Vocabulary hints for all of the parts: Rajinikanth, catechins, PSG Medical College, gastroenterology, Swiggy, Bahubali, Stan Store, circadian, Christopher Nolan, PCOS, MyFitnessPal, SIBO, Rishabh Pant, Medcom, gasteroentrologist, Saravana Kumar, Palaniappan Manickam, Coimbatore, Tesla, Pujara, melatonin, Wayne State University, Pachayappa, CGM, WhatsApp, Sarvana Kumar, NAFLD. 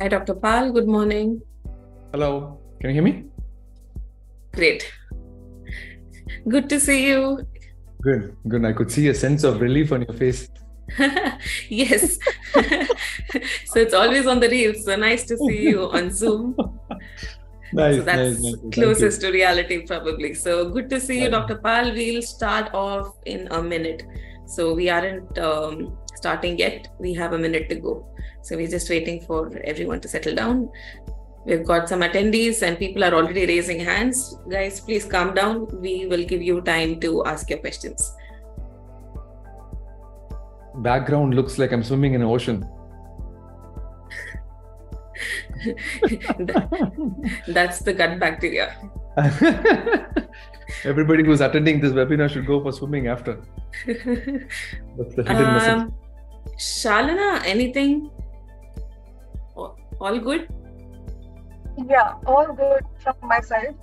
Hi, Dr. Pal. Good morning. Hello. Can you hear me? Great. Good to see you. Good. Good. I could see a sense of relief on your face. Yes. So it's always on the reels. So nice to see you on Zoom. Nice, so that's nice. Closest to reality probably. So good to see you, Dr. Pal. We'll start off in a minute. So we aren't starting yet. We have a minute to go. So we're just waiting for everyone to settle down. We've got some attendees and people are already raising hands. Guys, please calm down. We will give you time to ask your questions. Background looks like I'm swimming in an ocean. That's the gut bacteria. Everybody who's attending this webinar should go for swimming after. That's the hidden message. Shalana, anything? All good? Yeah, all good from my side.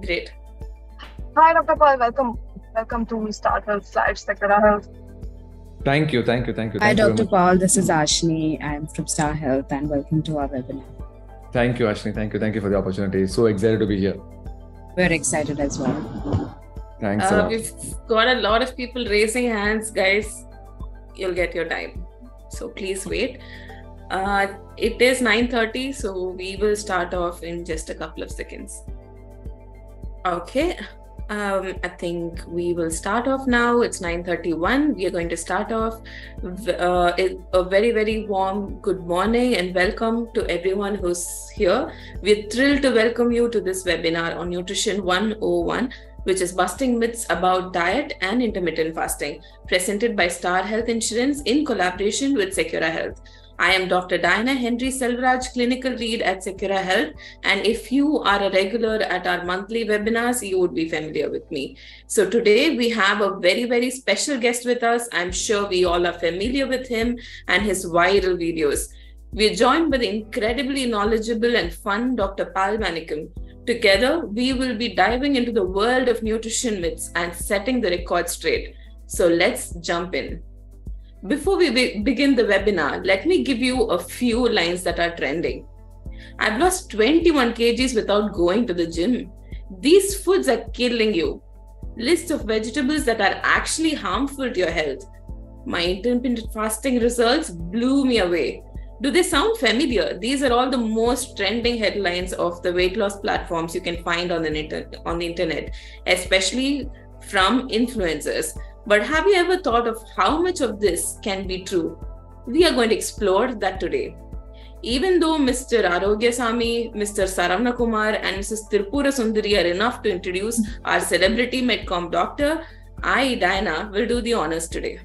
Great. Hi, Dr. Paul. Welcome. Welcome to Star Health / Secura Health. Thank you. Thank you. Thank you. Hi, Dr. Paul. This is Ashni. I'm from Star Health and welcome to our webinar. Thank you, Ashni. Thank you. Thank you for the opportunity. So excited to be here. We're excited as well. Thanks. We've got a lot of people raising hands, guys. You'll get your time. So please wait. It is 9:30, so we will start off in just a couple of seconds. Okay, I think we will start off now. It's 9:31. We are going to start off a very, very warm good morning and welcome to everyone who's here. We're thrilled to welcome you to this webinar on Nutrition 101, which is busting myths about diet and intermittent fasting, presented by Star Health Insurance in collaboration with Secura Health. I am Dr. Diana Henry Selvaraj, Clinical Lead at Secura Health, and if you are a regular at our monthly webinars, you would be familiar with me. So today we have a very, very special guest with us. I'm sure we all are familiar with him and his viral videos. We're joined by the incredibly knowledgeable and fun Dr. Pal Manickam. Together, we will be diving into the world of nutrition myths and setting the record straight. So let's jump in. Before we begin the webinar, let me give you a few lines that are trending. I've lost 21 kgs without going to the gym. These foods are killing you. List of vegetables that are actually harmful to your health. My intermittent fasting results blew me away. Do they sound familiar? These are all the most trending headlines of the weight loss platforms you can find on the internet, especially from influencers. But have you ever thought of how much of this can be true? We are going to explore that today. Even though Mr. Arogya Sami, Mr. Saravana Kumar and Mrs. Tripura Sundari are enough to introduce our celebrity Medcom doctor, I, Diana, will do the honors today.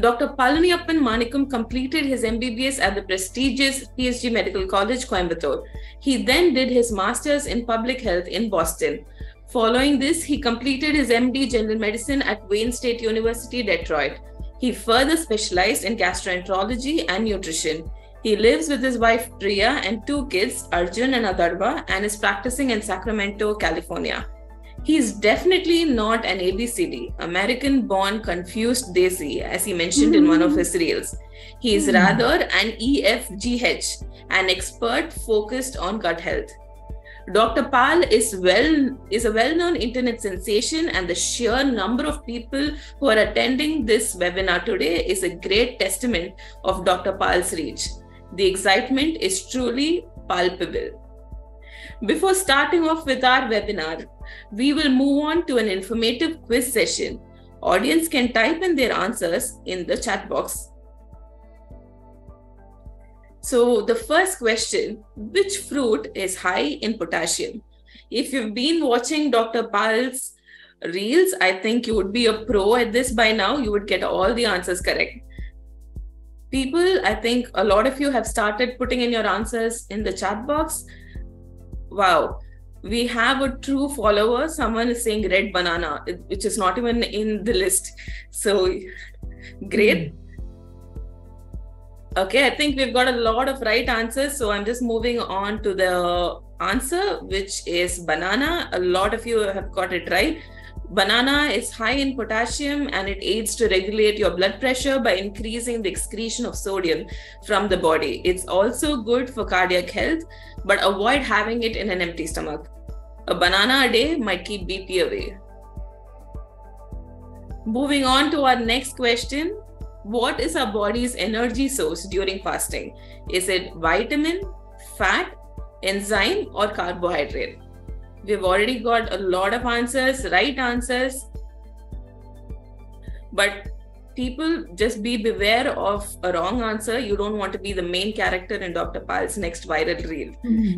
Dr. Palaniappan Manickam completed his MBBS at the prestigious PSG Medical College, Coimbatore. He then did his master's in public health in Boston. Following this, he completed his MD General Medicine at Wayne State University, Detroit. He further specialized in gastroenterology and nutrition. He lives with his wife Priya and two kids, Arjun and Adarva, and is practicing in Sacramento, California. He is definitely not an ABCD, American-born confused Desi, as he mentioned in one of his reels. He is rather an EFGH, an expert focused on gut health. Dr. Pal is a well-known internet sensation, and the sheer number of people who are attending this webinar today is a great testament of Dr. Pal's reach. The excitement is truly palpable. Before starting off with our webinar, we will move on to an informative quiz session. Audience can type in their answers in the chat box. So the first question, which fruit is high in potassium? If you've been watching Dr. Pal's reels, I think you would be a pro at this by now. You would get all the answers correct. People, I think a lot of you have started putting in your answers in the chat box. Wow, we have a true follower. Someone is saying red banana, which is not even in the list. So great. Okay, I think we've got a lot of right answers, so I'm just moving on to the answer, which is banana. A lot of you have got it right. Banana is high in potassium and it aids to regulate your blood pressure by increasing the excretion of sodium from the body. It's also good for cardiac health, but avoid having it in an empty stomach. A banana a day might keep BP away. Moving on to our next question. What is our body's energy source during fasting? Is it vitamin, fat, enzyme, or carbohydrate? We've already got a lot of answers, right answers. But people, just be beware of a wrong answer. You don't want to be the main character in Dr. Pal's next viral reel.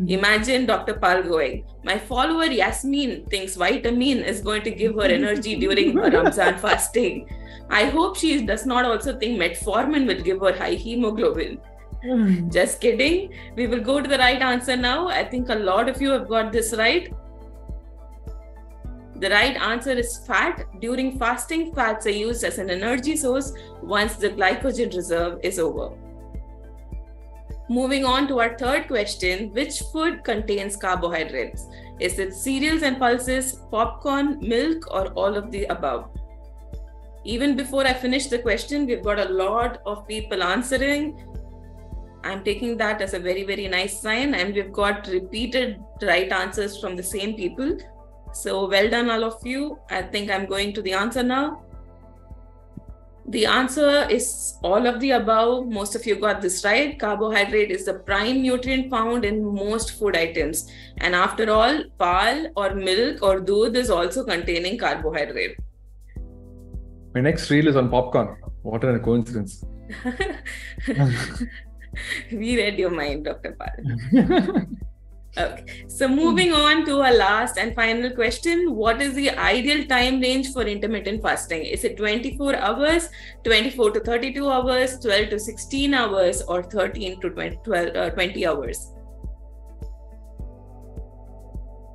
Imagine Dr. Pal going, my follower Yasmin thinks vitamin is going to give her energy during Ramzan fasting. I hope she does not also think metformin will give her high hemoglobin. Just kidding. We will go to the right answer now. I think a lot of you have got this right. The right answer is fat. During fasting, fats are used as an energy source once the glycogen reserve is over. Moving on to our third question, which food contains carbohydrates? Is it cereals and pulses, popcorn, milk, or all of the above? Even before I finish the question, we've got a lot of people answering. I'm taking that as a very, very nice sign, and we've got repeated right answers from the same people. So well done, all of you. I think I'm going to the answer now. The answer is all of the above. Most of you got this right. Carbohydrate is the prime nutrient found in most food items. And after all, pal or milk or doodh is also containing carbohydrate. My next reel is on popcorn. What a coincidence. We read your mind, Dr. Pal. Okay, so moving on to our last and final question. What is the ideal time range for intermittent fasting? Is it 24 hours, 24 to 32 hours, 12 to 16 hours, or 13 to 20 hours?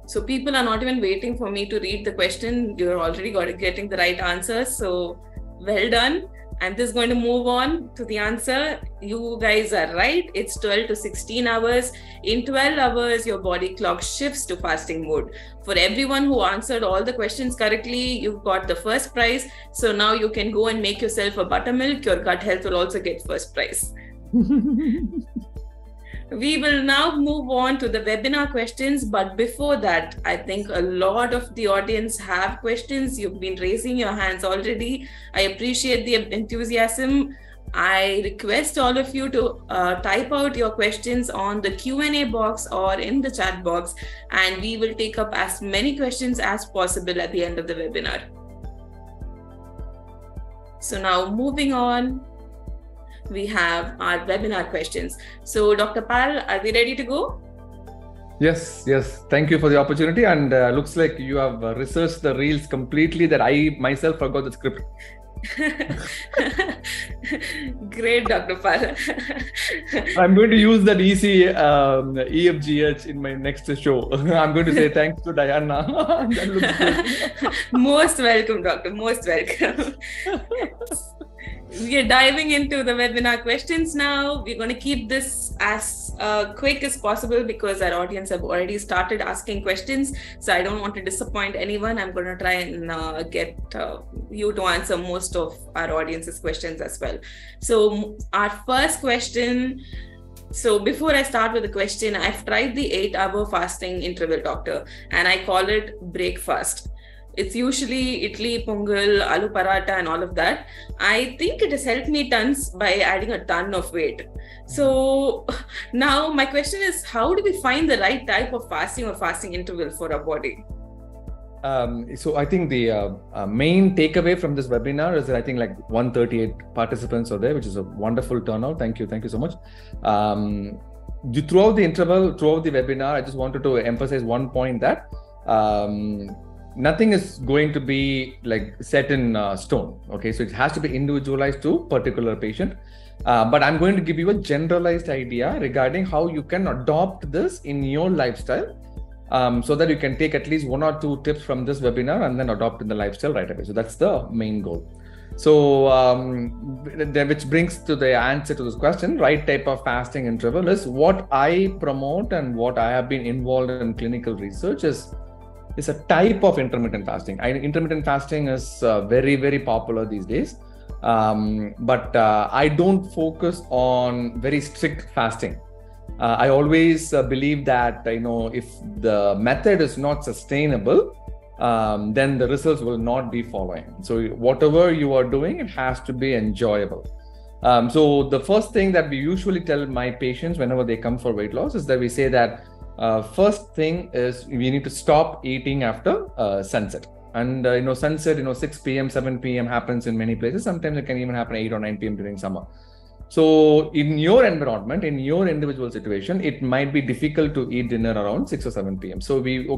So people are not even waiting for me to read the question. You're already getting the right answer. So well done. I'm just going to move on to the answer. You guys are right. It's 12 to 16 hours. In 12 hours, your body clock shifts to fasting mode. For everyone who answered all the questions correctly, you've got the first prize. So now you can go and make yourself a buttermilk. Your gut health will also get first prize. We will now move on to the webinar questions. But before that, I think a lot of the audience have questions. You've been raising your hands already. I appreciate the enthusiasm. I request all of you to type out your questions on the Q&A box or in the chat box. And we will take up as many questions as possible at the end of the webinar. So now moving on. We have our webinar questions. So Dr. Pal, are we ready to go? Yes. Thank you for the opportunity. And looks like you have researched the reels completely that I myself forgot the script. Great, Dr. Pal. I'm going to use that EC, EFGH in my next show. I'm going to say thanks to Diana. Most welcome, Doctor. Most welcome. We are diving into the webinar questions now. We're going to keep this as quick as possible because our audience have already started asking questions. So I don't want to disappoint anyone. I'm going to try and get you to answer most of our audience's questions as well. So our first question. So before I start with the question, I've tried the 8-hour fasting interval, doctor, and I call it breakfast. It's usually idli, pongal, aloo paratha and all of that. I think it has helped me tons by adding a ton of weight. So now my question is, how do we find the right type of fasting or fasting interval for our body? So I think the main takeaway from this webinar is that I think like 138 participants are there, which is a wonderful turnout. Thank you. Thank you so much. Throughout the interval, throughout the webinar, I just wanted to emphasize one point that nothing is going to be like set in stone. Okay, so it has to be individualized to particular patient. But I'm going to give you a generalized idea regarding how you can adopt this in your lifestyle so that you can take at least 1 or 2 tips from this webinar and then adopt in the lifestyle right away. So that's the main goal. So which brings to the answer to this question, right type of fasting interval is what I promote and what I have been involved in clinical research is is a type of intermittent fasting. Intermittent fasting is very, very popular these days. But I don't focus on very strict fasting. I always believe that, you know, if the method is not sustainable, then the results will not be following. So whatever you are doing, it has to be enjoyable. So the first thing that we usually tell my patients whenever they come for weight loss is that we say that first thing is we need to stop eating after sunset. And you know, sunset, you know, 6 p.m., 7 p.m. happens in many places. Sometimes it can even happen 8 or 9 p.m. during summer. So in your environment, in your individual situation, it might be difficult to eat dinner around 6 or 7 p.m. So we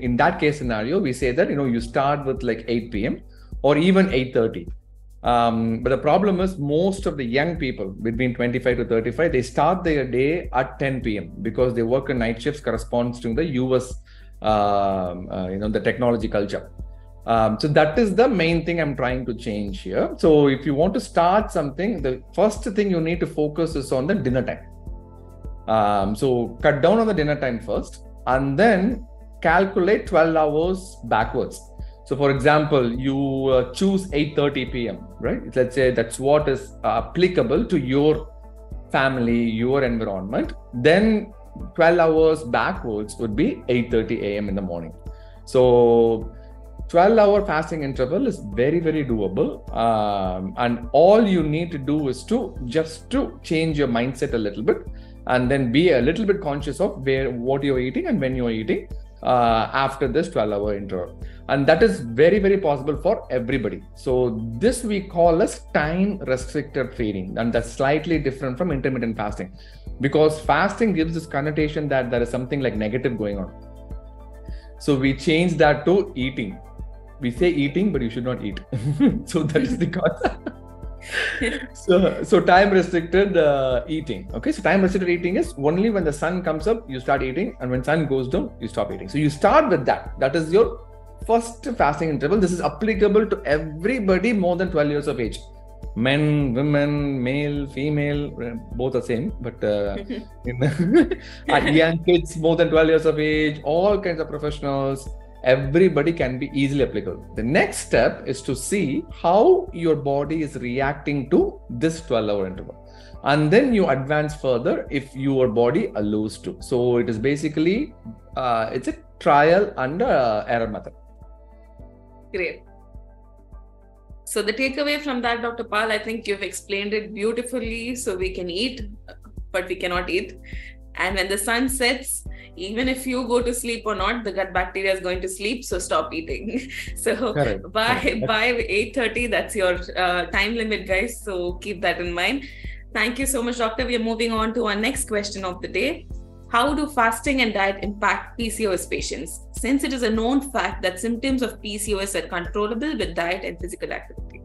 in that case scenario, we say that, you know, you start with like 8 p.m. or even 8:30. But the problem is most of the young people between 25 to 35, they start their day at 10 p.m. because they work in night shifts corresponds to the US, you know, the technology culture. So that is the main thing I'm trying to change here. So if you want to start something, the first thing you need to focus is on the dinner time. So cut down on the dinner time first, and then calculate 12 hours backwards. So for example, you choose 8:30 p.m., right? Let's say that's what is applicable to your family, your environment. Then 12 hours backwards would be 8:30 a.m. in the morning. So 12-hour fasting interval is very, very doable, and all you need to do is to just to change your mindset a little bit, and then be a little bit conscious of where what you're eating and when you're eating after this 12-hour interval. And that is very, very possible for everybody. So this we call as time-restricted feeding, and that's slightly different from intermittent fasting, because fasting gives this connotation that there is something like negative going on. So we change that to eating. We say eating, but you should not eat. So that is the concept. So time restricted eating. Okay, so time restricted eating is only when the sun comes up, you start eating, and when sun goes down, you stop eating. So you start with that. That is your first fasting interval. This is applicable to everybody more than 12 years of age. Men, women, male, female, both are same, but young kids more than 12 years of age, all kinds of professionals, everybody can be easily applicable. The next step is to see how your body is reacting to this 12-hour interval. And then you advance further if your body allows to. So it is basically, it's a trial and error method. Great. So the takeaway from that, Dr. Pal, I think you've explained it beautifully. So we can eat, but we cannot eat. And when the sun sets, even if you go to sleep or not, the gut bacteria is going to sleep. So stop eating. So correct. By 8:30, that's your time limit, guys. So keep that in mind. Thank you so much, Doctor. We are moving on to our next question of the day. How do fasting and diet impact PCOS patients, since it is a known fact that symptoms of PCOS are controllable with diet and physical activity?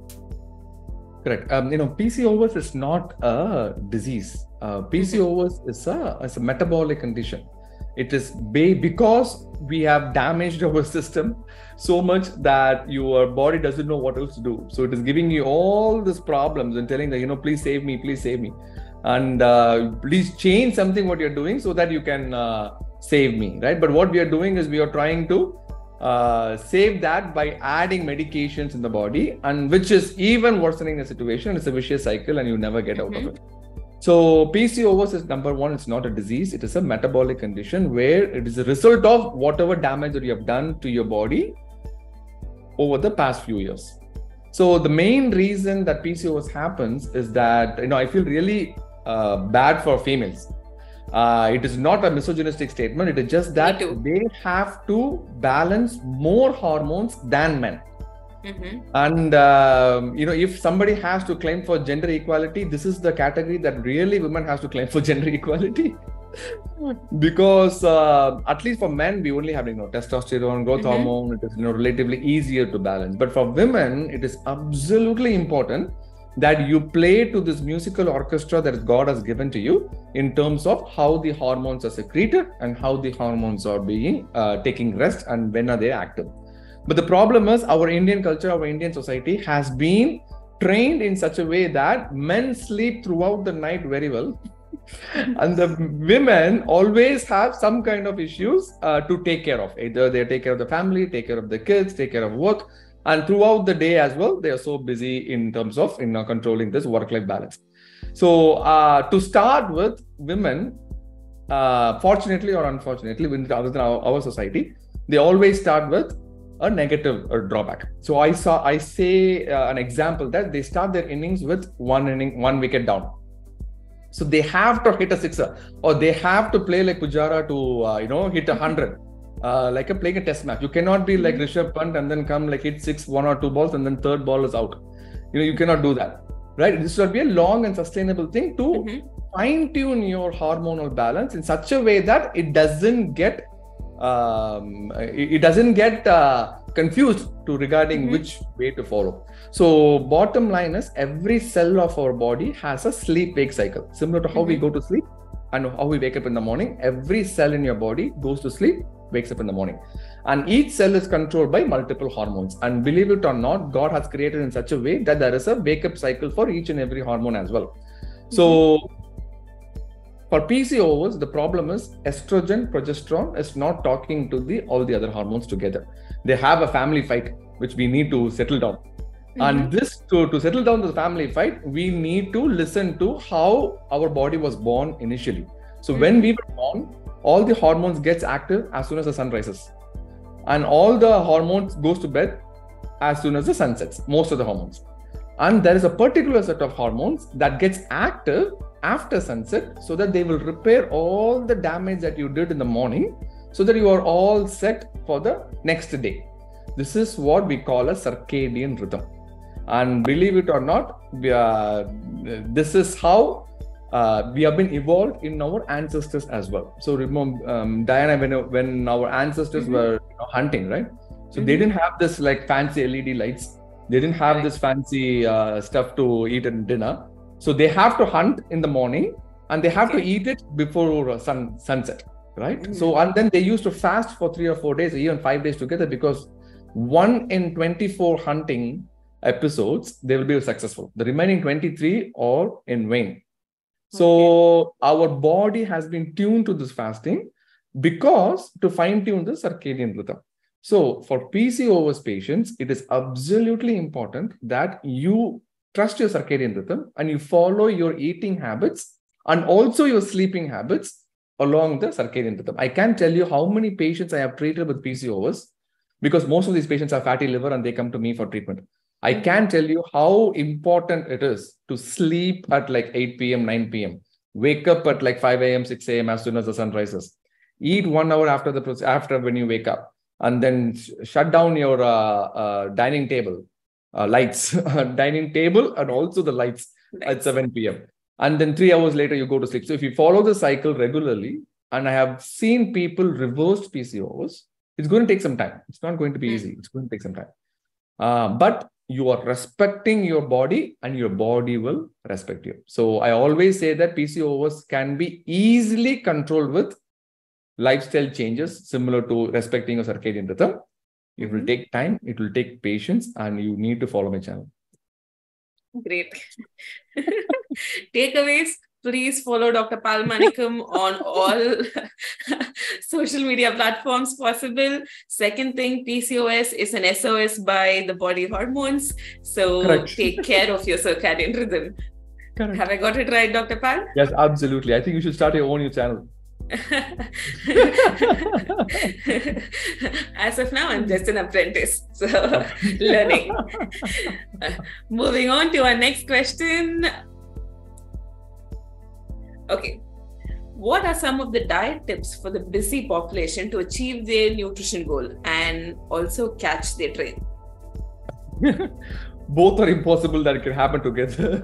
Correct. You know, PCOS is not a disease. PCOS is a metabolic condition. It is because we have damaged our system so much that your body doesn't know what else to do. So it is giving you all these problems and telling that, you know, please save me, please save me. And please change something what you're doing so that you can save me, right? But what we are doing is we are trying to save that by adding medications in the body, and which is even worsening the situation. It's a vicious cycle and you never get out of it. So PCOS is number one, it's not a disease. It is a metabolic condition where it is a result of whatever damage that you have done to your body over the past few years. So the main reason that PCOS happens is that, you know, I feel really bad for females. It is not a misogynistic statement. It is just that they have to balance more hormones than men. And you know, if somebody has to claim for gender equality, this is the category that really women has to claim for gender equality. Because at least for men, we only have, you know, testosterone, growth hormone. It is, you know, relatively easier to balance. But for women, it is absolutely important that you play to this musical orchestra that God has given to you in terms of how the hormones are secreted and how the hormones are being taking rest and when are they active. But the problem is our Indian culture, our Indian society has been trained in such a way that men sleep throughout the night very well. And the women always have some kind of issues to take care of. Either they take care of the family, take care of the kids, take care of work. And throughout the day as well, they are so busy in terms of controlling this work-life balance. So to start with, women, fortunately or unfortunately, within our society, they always start with a negative or drawback. So I say an example that they start their innings with one wicket down. So they have to hit a sixer, or they have to play like Pujara to hit 100. Like playing a test match. You cannot be like Rishabh Pant and then come hit 1 or 2 balls and then third ball is out. You cannot do that, right? This should be a long and sustainable thing to fine-tune your hormonal balance in such a way that it doesn't get confused regarding which way to follow. So bottom line is, every cell of our body has a sleep-wake cycle, similar to how we go to sleep and how we wake up in the morning. Every cell in your body goes to sleep, wakes up in the morning, and each cell is controlled by multiple hormones. And believe it or not, God has created in such a way that there is a wake-up cycle for each and every hormone as well. So for PCOS, the problem is estrogen, progesterone is not talking to all the other hormones together. They have a family fight which we need to settle down. And this to settle down the family fight, we need to listen to how our body was born initially. So when we were born, all the hormones gets active as soon as the sun rises, and all the hormones goes to bed as soon as the sun sets, most of the hormones. And there is a particular set of hormones that gets active after sunset, so that they will repair all the damage that you did in the morning, so that you are all set for the next day. This is what we call a circadian rhythm. And believe it or not, this is how we have been evolved in our ancestors as well. So remember, Diana, when our ancestors were hunting, right? So they didn't have this fancy LED lights. They didn't have this fancy stuff to eat at dinner. So they have to hunt in the morning, and they have to eat it before sunset, right? So, and then they used to fast for 3 or 4 days, or even 5 days together, because 1 in 24 hunting episodes, they will be successful. The remaining 23 are in vain. So our body has been tuned to this fasting to fine-tune the circadian rhythm. So for PCOS patients, it is absolutely important that you trust your circadian rhythm and you follow your eating habits and also your sleeping habits along the circadian rhythm. I can't tell you how many patients I have treated with PCOS, because most of these patients have fatty liver and they come to me for treatment. I can tell you how important it is to sleep at 8 p.m., 9 p.m., wake up at 5 a.m., 6 a.m. as soon as the sun rises, eat 1 hour after when you wake up, and then shut down your dining table lights, dining table and also the lights at 7 p.m. And then 3 hours later you go to sleep. So if you follow the cycle regularly, and I have seen people reverse PCOS, it's going to take some time. It's not going to be easy. It's going to take some time. But you are respecting your body, and your body will respect you. So I always say that PCOS can be easily controlled with lifestyle changes, similar to respecting your circadian rhythm. It will take time, it will take patience, and you need to follow my channel. Great. Takeaways: please follow Dr. Pal Manickam on all social media platforms possible. Second thing, PCOS is an SOS by the body hormones. So take care of your circadian rhythm. Have I got it right, Dr. Pal? Yes, absolutely. I think you should start your own channel. As of now, I'm just an apprentice, so learning. Moving on to our next question. Okay, what are some of the diet tips for the busy population to achieve their nutrition goal and also catch their train? Both are impossible that it can happen together.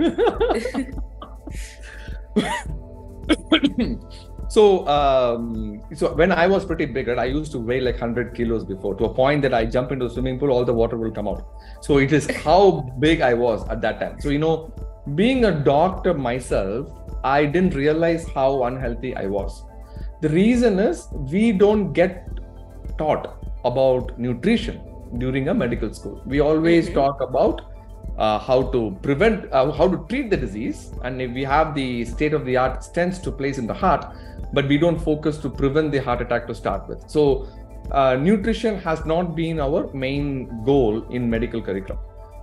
So when I was pretty big, right, I used to weigh 100 kilos before, to a point that I jump into the swimming pool, all the water will come out. So it is how big I was at that time. So, being a doctor myself, I didn't realize how unhealthy I was. The reason is, we don't get taught about nutrition during a medical school. We always talk about how to prevent, how to treat the disease. And if we have the state-of-the-art stents to place in the heart, but we don't focus to prevent the heart attack to start with. So nutrition has not been our main goal in medical curriculum.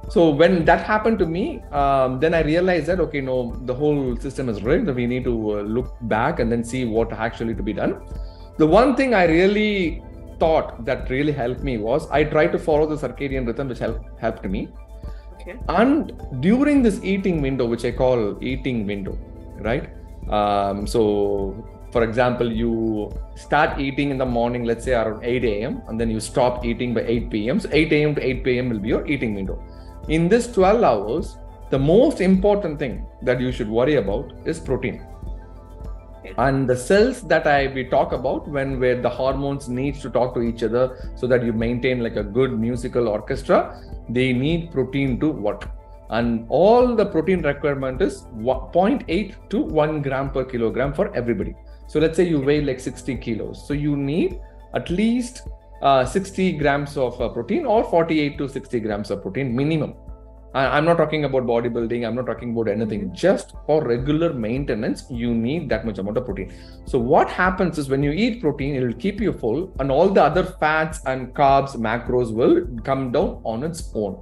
So when that happened to me, then I realized that, okay, no, the whole system is rigged. We need to look back and then see what actually to be done. The one thing I really thought that really helped me was I tried to follow the circadian rhythm, which helped me. Okay. And during this eating window, which I call eating window, right? So for example, you start eating in the morning, let's say around 8 a.m. and then you stop eating by 8 p.m. So 8 a.m. to 8 p.m. will be your eating window. In this 12 hours, the most important thing that you should worry about is protein. And the cells that we talk about where the hormones needs to talk to each other so that you maintain like a good musical orchestra, they need protein to work. And all the protein requirement is 0.8 to 1 gram per kilogram for everybody. So let's say you weigh like 60 kilos. So you need at least 60 grams of protein or 48 to 60 grams of protein minimum. I'm not talking about bodybuilding. I'm not talking about anything. Just for regular maintenance, you need that much amount of protein. So what happens is when you eat protein, it will keep you full and all the other fats and carbs, macros will come down on its own.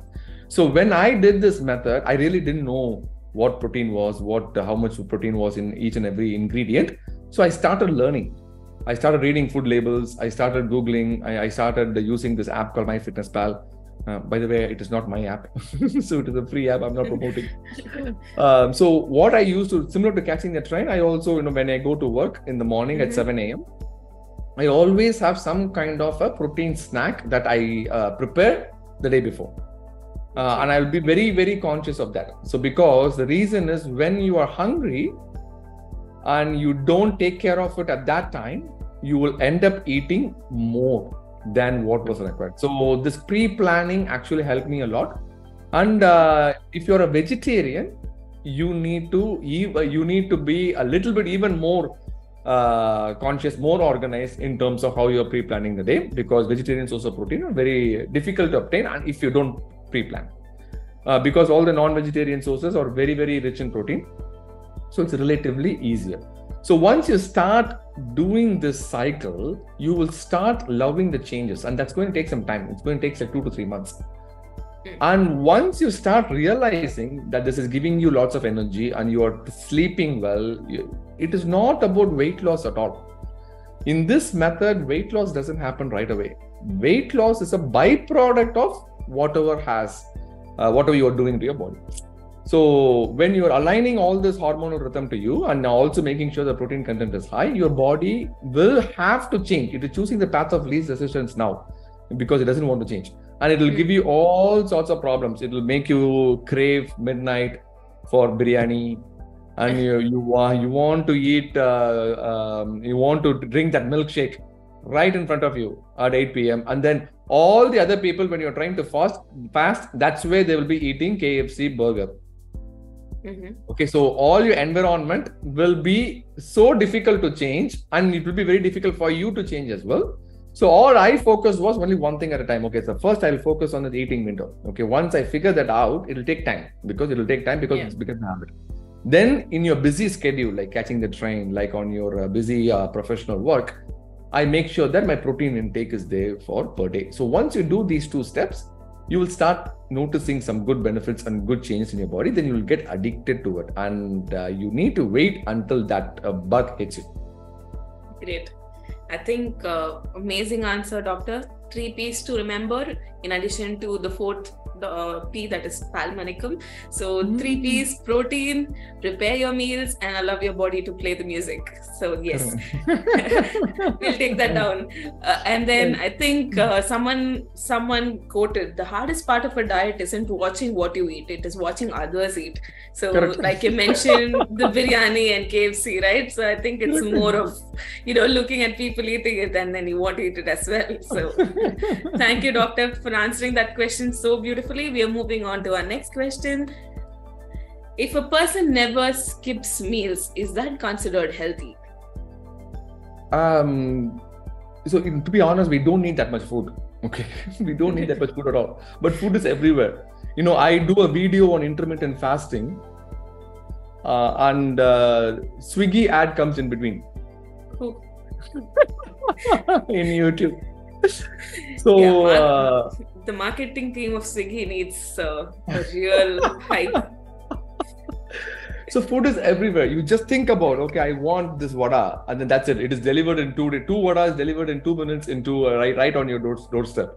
So when I did this method, I really didn't know what protein was, how much protein was in each and every ingredient. So I started learning. I started reading food labels. I started Googling. I started using this app called MyFitnessPal. By the way, it is not my app, so it is a free app. I'm not promoting. So what I used to, similar to catching the train, I also, when I go to work in the morning at 7 a.m., I always have some kind of a protein snack that I prepare the day before. And I'll be very, very conscious of that. So because the reason is when you are hungry and you don't take care of it at that time, you will end up eating more than what was required. So this pre-planning actually helped me a lot. And if you're a vegetarian, you need to be a little bit even more conscious, more organized in terms of how you're pre-planning the day, because vegetarian sources of protein are very difficult to obtain and if you don't pre-plan, because all the non-vegetarian sources are very, very rich in protein. So it's relatively easier. So once you start doing this cycle, you will start loving the changes, and that's going to take some time. It's going to take like 2 to 3 months. And once you start realizing that this is giving you lots of energy and you are sleeping well, it is not about weight loss at all. In this method, weight loss doesn't happen right away. Weight loss is a byproduct of whatever you are doing to your body. So when you're aligning all this hormonal rhythm to you and also making sure the protein content is high, your body will have to change. It is choosing the path of least resistance now because it doesn't want to change. And it will give you all sorts of problems. It will make you crave midnight for biryani and you want to eat, you want to drink that milkshake right in front of you at 8 p.m. And then all the other people, when you're trying to fast, that's where they will be eating KFC burger. Okay, so all your environment will be so difficult to change and it will be very difficult for you to change as well. So all I focused was only one thing at a time. Okay, so first I will focus on the eating window. Okay, once I figure that out, it will take time because it's become a habit. Then in your busy schedule, like catching the train, like on your busy professional work, I make sure that my protein intake is there per day. So once you do these 2 steps, you will start noticing some good benefits and good changes in your body. Then you will get addicted to it, and you need to wait until that bug hits you. Great. I think amazing answer, doctor. 3 P's to remember in addition to the 4th P, that is Palaniappan. So 3 P's, protein, prepare your meals, and allow your body to play the music. So yes, we'll take that down. And then I think someone quoted, the hardest part of a diet isn't watching what you eat, it is watching others eat. So correct. Like you mentioned, the biryani and KFC, right? So I think it's more of, looking at people eating it and then you want to eat it as well. So thank you, doctor, for answering that question so beautifully. We are moving on to our next question. If a person never skips meals, is that considered healthy? So to be honest, we don't need that much food Okay, we don't need that much food at all. But food is everywhere. You know, I do a video on intermittent fasting, and Swiggy ad comes in between. Cool. In YouTube. So yeah, the marketing team of Swiggy needs a real hype. So food is everywhere. You just think about, okay, I want this vada, and then that's it. It is delivered in 2 days. 2 vadas delivered in 2 minutes into right on your doorstep.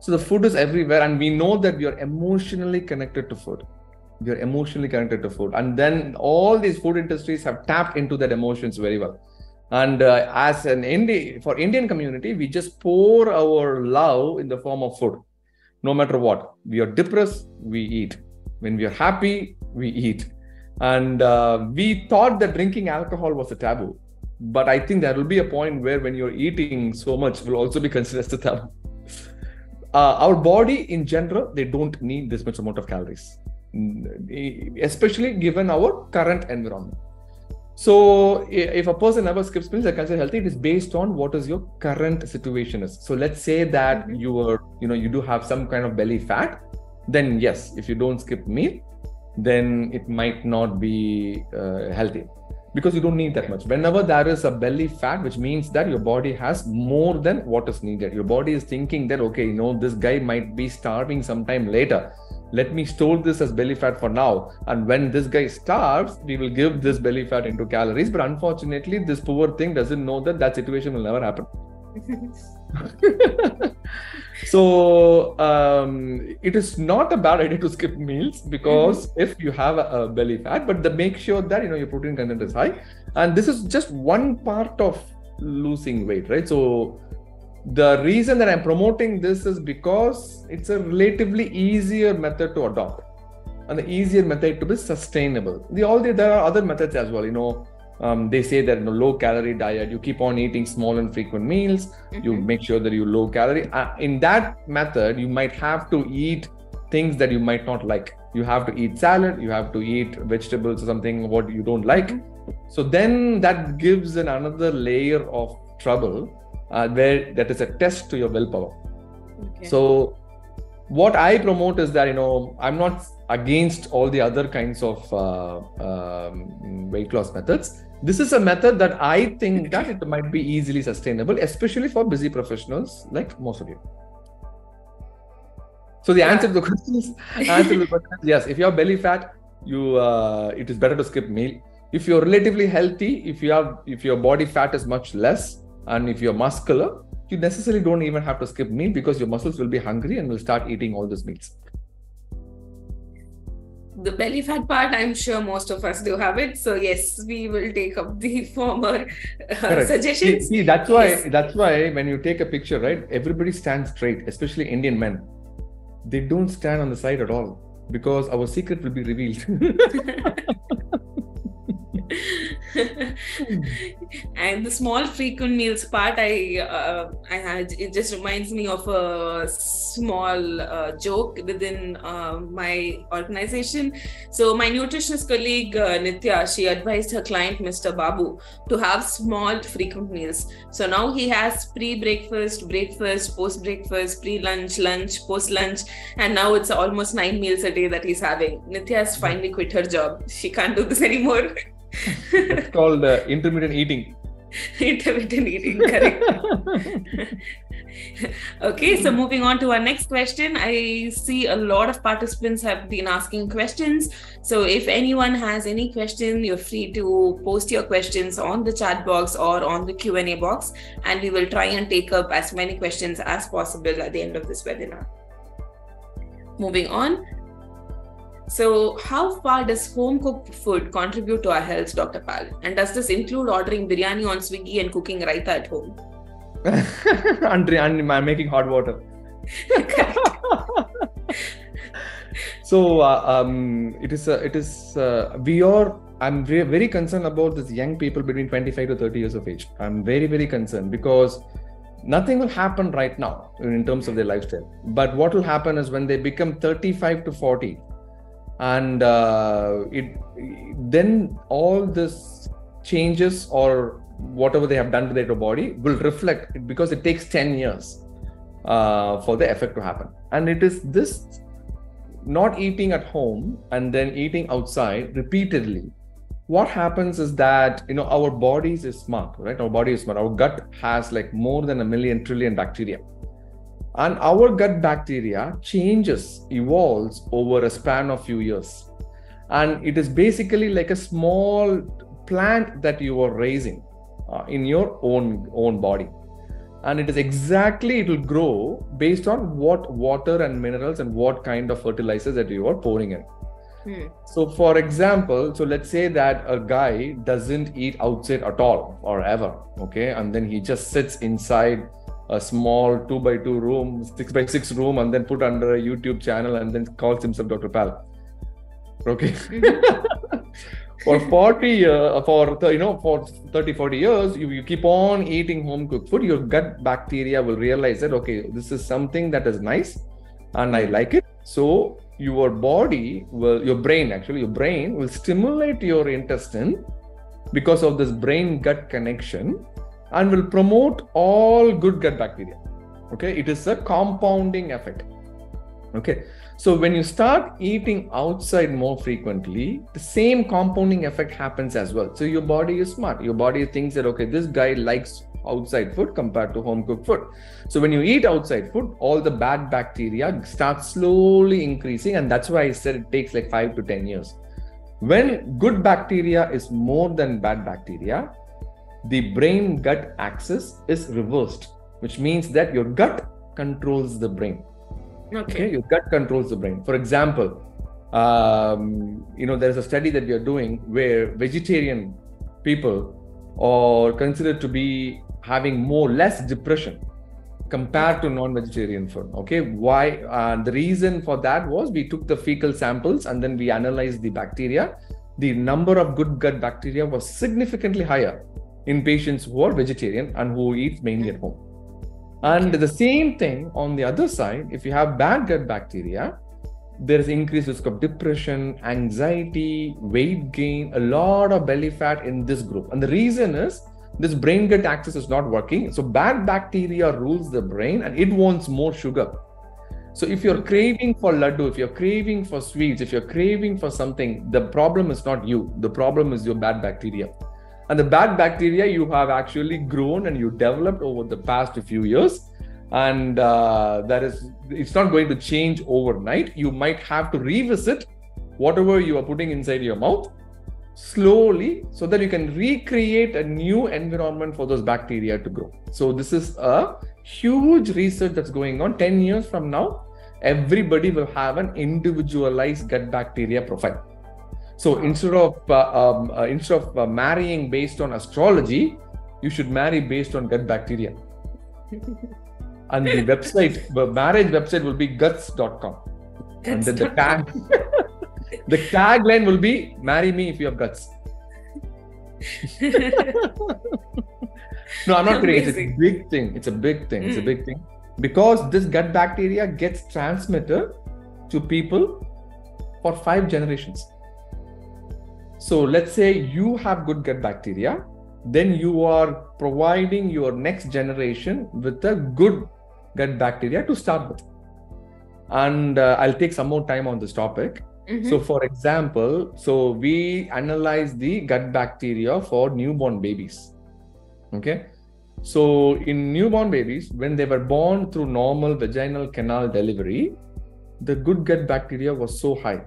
So the food is everywhere, and we know that we are emotionally connected to food. We are emotionally connected to food, and then all these food industries have tapped into that emotions very well. And as an Indian community, we just pour our love in the form of food. No matter what, we are depressed, we eat. When we are happy, we eat. And we thought that drinking alcohol was a taboo, but I think there will be a point where when you're eating so much, will also be considered a taboo. Our body in general, they don't need this much amount of calories, especially given our current environment. So if a person ever skips meals, they're considered healthy. It is based on what is your current situation is. So let's say that you do have some kind of belly fat, then yes, if you don't skip meal, then it might not be healthy, because you don't need that much. Whenever there is a belly fat, which means that your body has more than what is needed. Your body is thinking that, okay, you know, this guy might be starving sometime later. Let me store this as belly fat for now. And when this guy starves, we will give this belly fat into calories. But unfortunately, this poor thing doesn't know that that situation will never happen. So it is not a bad idea to skip meals, because if you have a belly fat, but make sure that your protein content is high. And this is just one part of losing weight, right? So the reason that I'm promoting this is because it's a relatively easier method to adopt, and the easier method to be sustainable. There are other methods as well. They say that low calorie diet, you keep on eating small and frequent meals, you make sure that you low calorie. In that method, you might have to eat things that you might not like. You have to eat salad, you have to eat vegetables or something what you don't like. So then that gives another layer of trouble, where that is a test to your willpower. So what I promote is that, I'm not against all the other kinds of weight loss methods. This is a method that I think that it might be easily sustainable, especially for busy professionals like most of you. So the answer to the question is, yes, if you have belly fat, it is better to skip meal. If you're relatively healthy, if your body fat is much less, and if you're muscular, you necessarily don't even have to skip meal, because your muscles will be hungry and will start eating all those meals. The belly fat part, I'm sure most of us do have it. So yes, we will take up the former suggestions. See, that's why when you take a picture, right, everybody stands straight, especially Indian men. They don't stand on the side at all, because our secret will be revealed. And the small frequent meals part, it just reminds me of a small joke within my organization. So my nutritionist colleague Nitya, she advised her client Mr. Babu to have small frequent meals. So now he has pre-breakfast, breakfast, post-breakfast, pre-lunch, lunch, post-lunch, and now it's almost 9 meals a day that he's having. Nitya has finally quit her job. She can't do this anymore. It's called intermittent eating. Intermittent eating, correct. Okay, so moving on to our next question. I see a lot of participants have been asking questions. So if anyone has any question, you're free to post your questions on the chat box or on the Q&A box, and we will try and take up as many questions as possible at the end of this webinar. Moving on. So how far does home-cooked food contribute to our health, Dr. Pal? And does this include ordering biryani on Swiggy and cooking raita at home? I'm making hot water. So I'm very, very concerned about this young people between 25 to 30 years of age. I'm very, very concerned, because nothing will happen right now in terms of their lifestyle. But what will happen is when they become 35 to 40, and then all this changes or whatever they have done to their body will reflect, because it takes 10 years for the effect to happen. And it is this not eating at home and then eating outside repeatedly. What happens is that, you know, our bodies is smart, right? Our body is smart. Our gut has like more than a million trillion bacteria. And our gut bacteria changes, evolves over a span of few years. And it is basically like a small plant that you are raising in your own body. And it is exactly, it will grow based on what water and minerals and what kind of fertilizers that you are pouring in. Hmm. So for example, so let's say that a guy doesn't eat outside at all or ever, okay? And then he just sits inside a small 2x2 room, 6x6 room, and then put under a YouTube channel and then calls himself Dr. Pal. Okay. For 30, 40 years, you keep on eating home cooked food, your gut bacteria will realize that, okay, this is something that is nice and I like it. So your body will, your brain will stimulate your intestine because of this brain gut connection and will promote all good gut bacteria. Okay. It is a compounding effect. Okay. So when you start eating outside more frequently, the same compounding effect happens as well. So your body is smart. Your body thinks that, okay, this guy likes outside food compared to home cooked food. So when you eat outside food, all the bad bacteria start slowly increasing. And that's why I said it takes like 5 to 10 years. When good bacteria is more than bad bacteria, the brain-gut axis is reversed, which means that your gut controls the brain. Okay. Your gut controls the brain. For example, there's a study that we are doing where vegetarian people are considered to be having less depression compared to non-vegetarian food. Okay. Why? The reason for that was we took the fecal samples and then we analyzed the bacteria. The number of good gut bacteria was significantly higher in patients who are vegetarian and who eat mainly at home. And the same thing on the other side, if you have bad gut bacteria, there is increased risk of depression, anxiety, weight gain, a lot of belly fat in this group. And the reason is this brain gut axis is not working. So bad bacteria rules the brain and it wants more sugar. So if you're craving for laddu, if you're craving for sweets, if you're craving for something, the problem is not you. The problem is your bad bacteria. And the bad bacteria you have actually grown and you developed over the past few years. And it's not going to change overnight. You might have to revisit whatever you are putting inside your mouth slowly so that you can recreate a new environment for those bacteria to grow. So this is a huge research that's going on. 10 years from now, everybody will have an individualized gut bacteria profile. So instead of marrying based on astrology, you should marry based on gut bacteria. And the website, the marriage website will be guts.com. And then the tagline will be, marry me if you have guts. No, I'm not kidding. It's a big thing. Because this gut bacteria gets transmitted to people for 5 generations. So let's say you have good gut bacteria, then you are providing your next generation with a good gut bacteria to start with. And I'll take some more time on this topic. Mm-hmm. So for example, we analyze the gut bacteria for newborn babies. Okay. So in newborn babies, when they were born through normal vaginal canal delivery, the good gut bacteria was so high.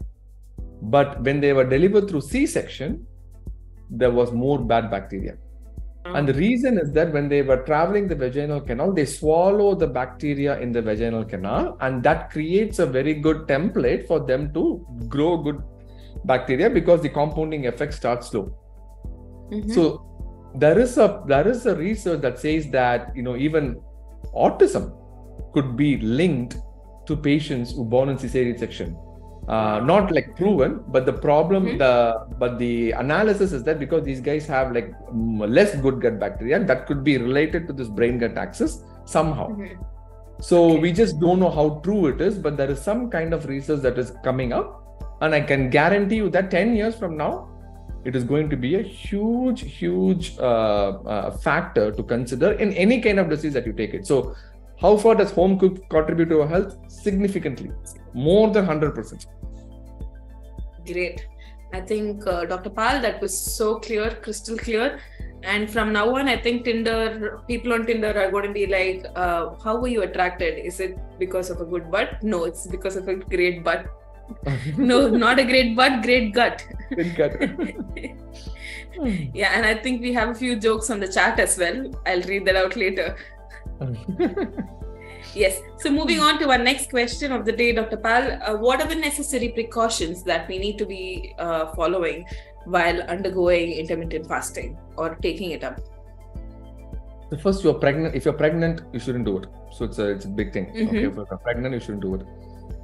But when they were delivered through C-section, there was more bad bacteria. Oh. And the reason is that when they were traveling the vaginal canal, they swallow the bacteria in the vaginal canal, and that creates a very good template for them to grow good bacteria because the compounding effect starts slow. Mm-hmm. So there is a research that says that, you know, even autism could be linked to patients who born in cesarean section. Not like proven, but the problem, mm-hmm. the analysis is that because these guys have like less good gut bacteria, that could be related to this brain gut axis somehow. Mm-hmm. So we just don't know how true it is, but there is some kind of research that is coming up, and I can guarantee you that 10 years from now, it is going to be a huge factor to consider in any kind of disease that you take it. So How far does home cook contribute to our health? Significantly, more than 100%. Great. I think Dr. Pal, that was so clear, crystal clear. And from now on, I think people on Tinder are going to be like, how were you attracted? Is it because of a good butt? No, it's because of a great butt. No, not a great butt, great gut. Great gut. Yeah, and I think we have a few jokes on the chat as well. I'll read that out later. Yes. So moving on to our next question of the day, Dr. Pal, what are the necessary precautions that we need to be following while undergoing intermittent fasting or taking it up? So first, you're pregnant. If you're pregnant, you shouldn't do it. So it's a big thing. Mm-hmm. Okay, if you're pregnant, you shouldn't do it.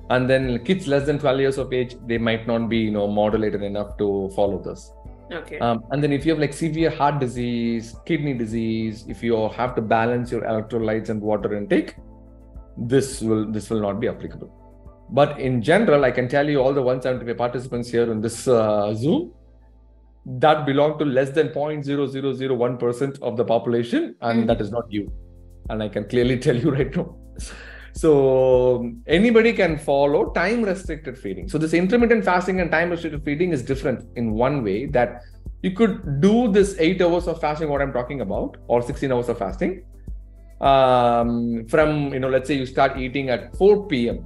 And then kids less than 12 years of age, they might not be, modulated enough to follow this. Okay. And then if you have like severe heart disease, kidney disease, if you have to balance your electrolytes and water intake, this will not be applicable. But in general, I can tell you all the 175 participants here in this Zoom that belong to less than 0.0001% of the population, and that is not you. And I can clearly tell you right now. So anybody can follow time-restricted feeding. So this intermittent fasting and time-restricted feeding is different in one way that you could do this 8 hours of fasting, what I'm talking about, or 16 hours of fasting. From, let's say you start eating at 4 p.m.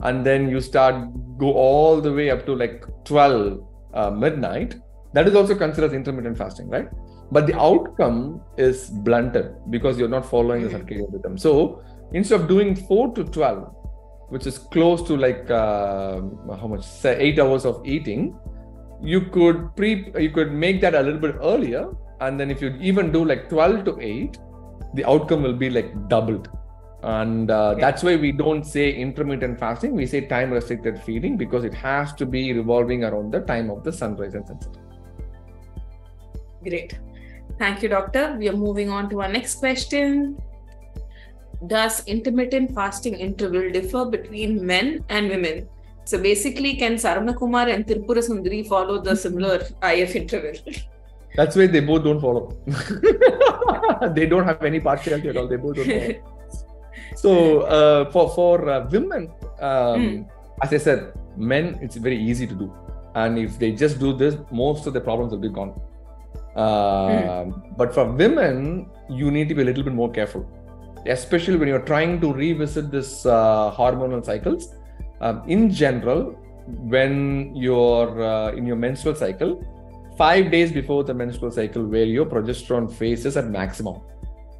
and then you go all the way up to like 12 midnight. That is also considered intermittent fasting, right? But the outcome is blunted because you're not following the circadian rhythm. So instead of doing 4 to 12, which is close to like, how much, say 8 hours of eating, you could make that a little bit earlier. And then if you even do like 12 to 8, the outcome will be like doubled. And that's why we don't say intermittent fasting, we say time restricted feeding, because it has to be revolving around the time of the sunrise and sunset. Great. Thank you, doctor. We are moving on to our next question. Does intermittent fasting interval differ between men and women? So basically, can Sarvana Kumar and Tripura Sundari follow the similar IF interval? That's why they both don't follow. They don't have any partiality at all. They both don't follow. So for women, as I said, men, it's very easy to do. And if they just do this, most of the problems will be gone. But for women, you need to be a little bit more careful, especially when you're trying to revisit this hormonal cycles. In general, when you're in your menstrual cycle, 5 days before the menstrual cycle where your progesterone phase is at maximum,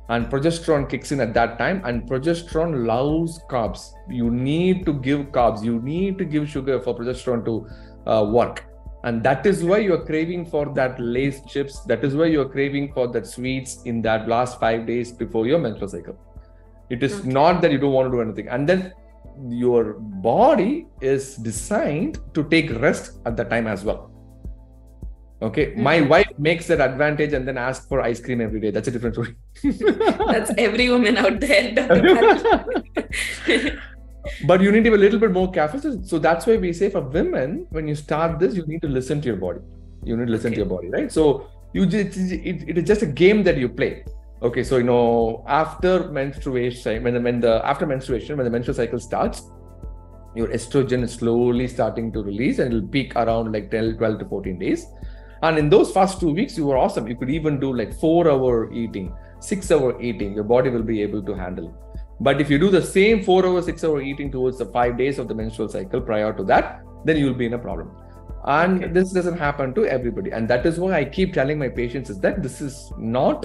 and progesterone kicks in at that time, and progesterone loves carbs. You need to give carbs, you need to give sugar for progesterone to work. And that is why you're craving for that Lay's chips. That is why you're craving for that sweets in that last 5 days before your menstrual cycle. It is not that you don't want to do anything. And then your body is designed to take rest at that time as well. Okay. My wife makes that advantage and then asks for ice cream every day. That's a different story. That's every woman out there. But you need to be a little bit more careful. So that's why we say for women, when you start this, you need to listen to your body. You need to listen to your body, right? So it is just a game that you play. Okay, so after menstruation, when the menstrual cycle starts, your estrogen is slowly starting to release, and it'll peak around like 12 to 14 days. And in those first 2 weeks, you were awesome. You could even do like 4-hour eating, 6-hour eating. Your body will be able to handle it. But if you do the same 4-hour, 6-hour eating towards the 5 days of the menstrual cycle prior to that, then you'll be in a problem. And this doesn't happen to everybody. And that is why I keep telling my patients is that this is not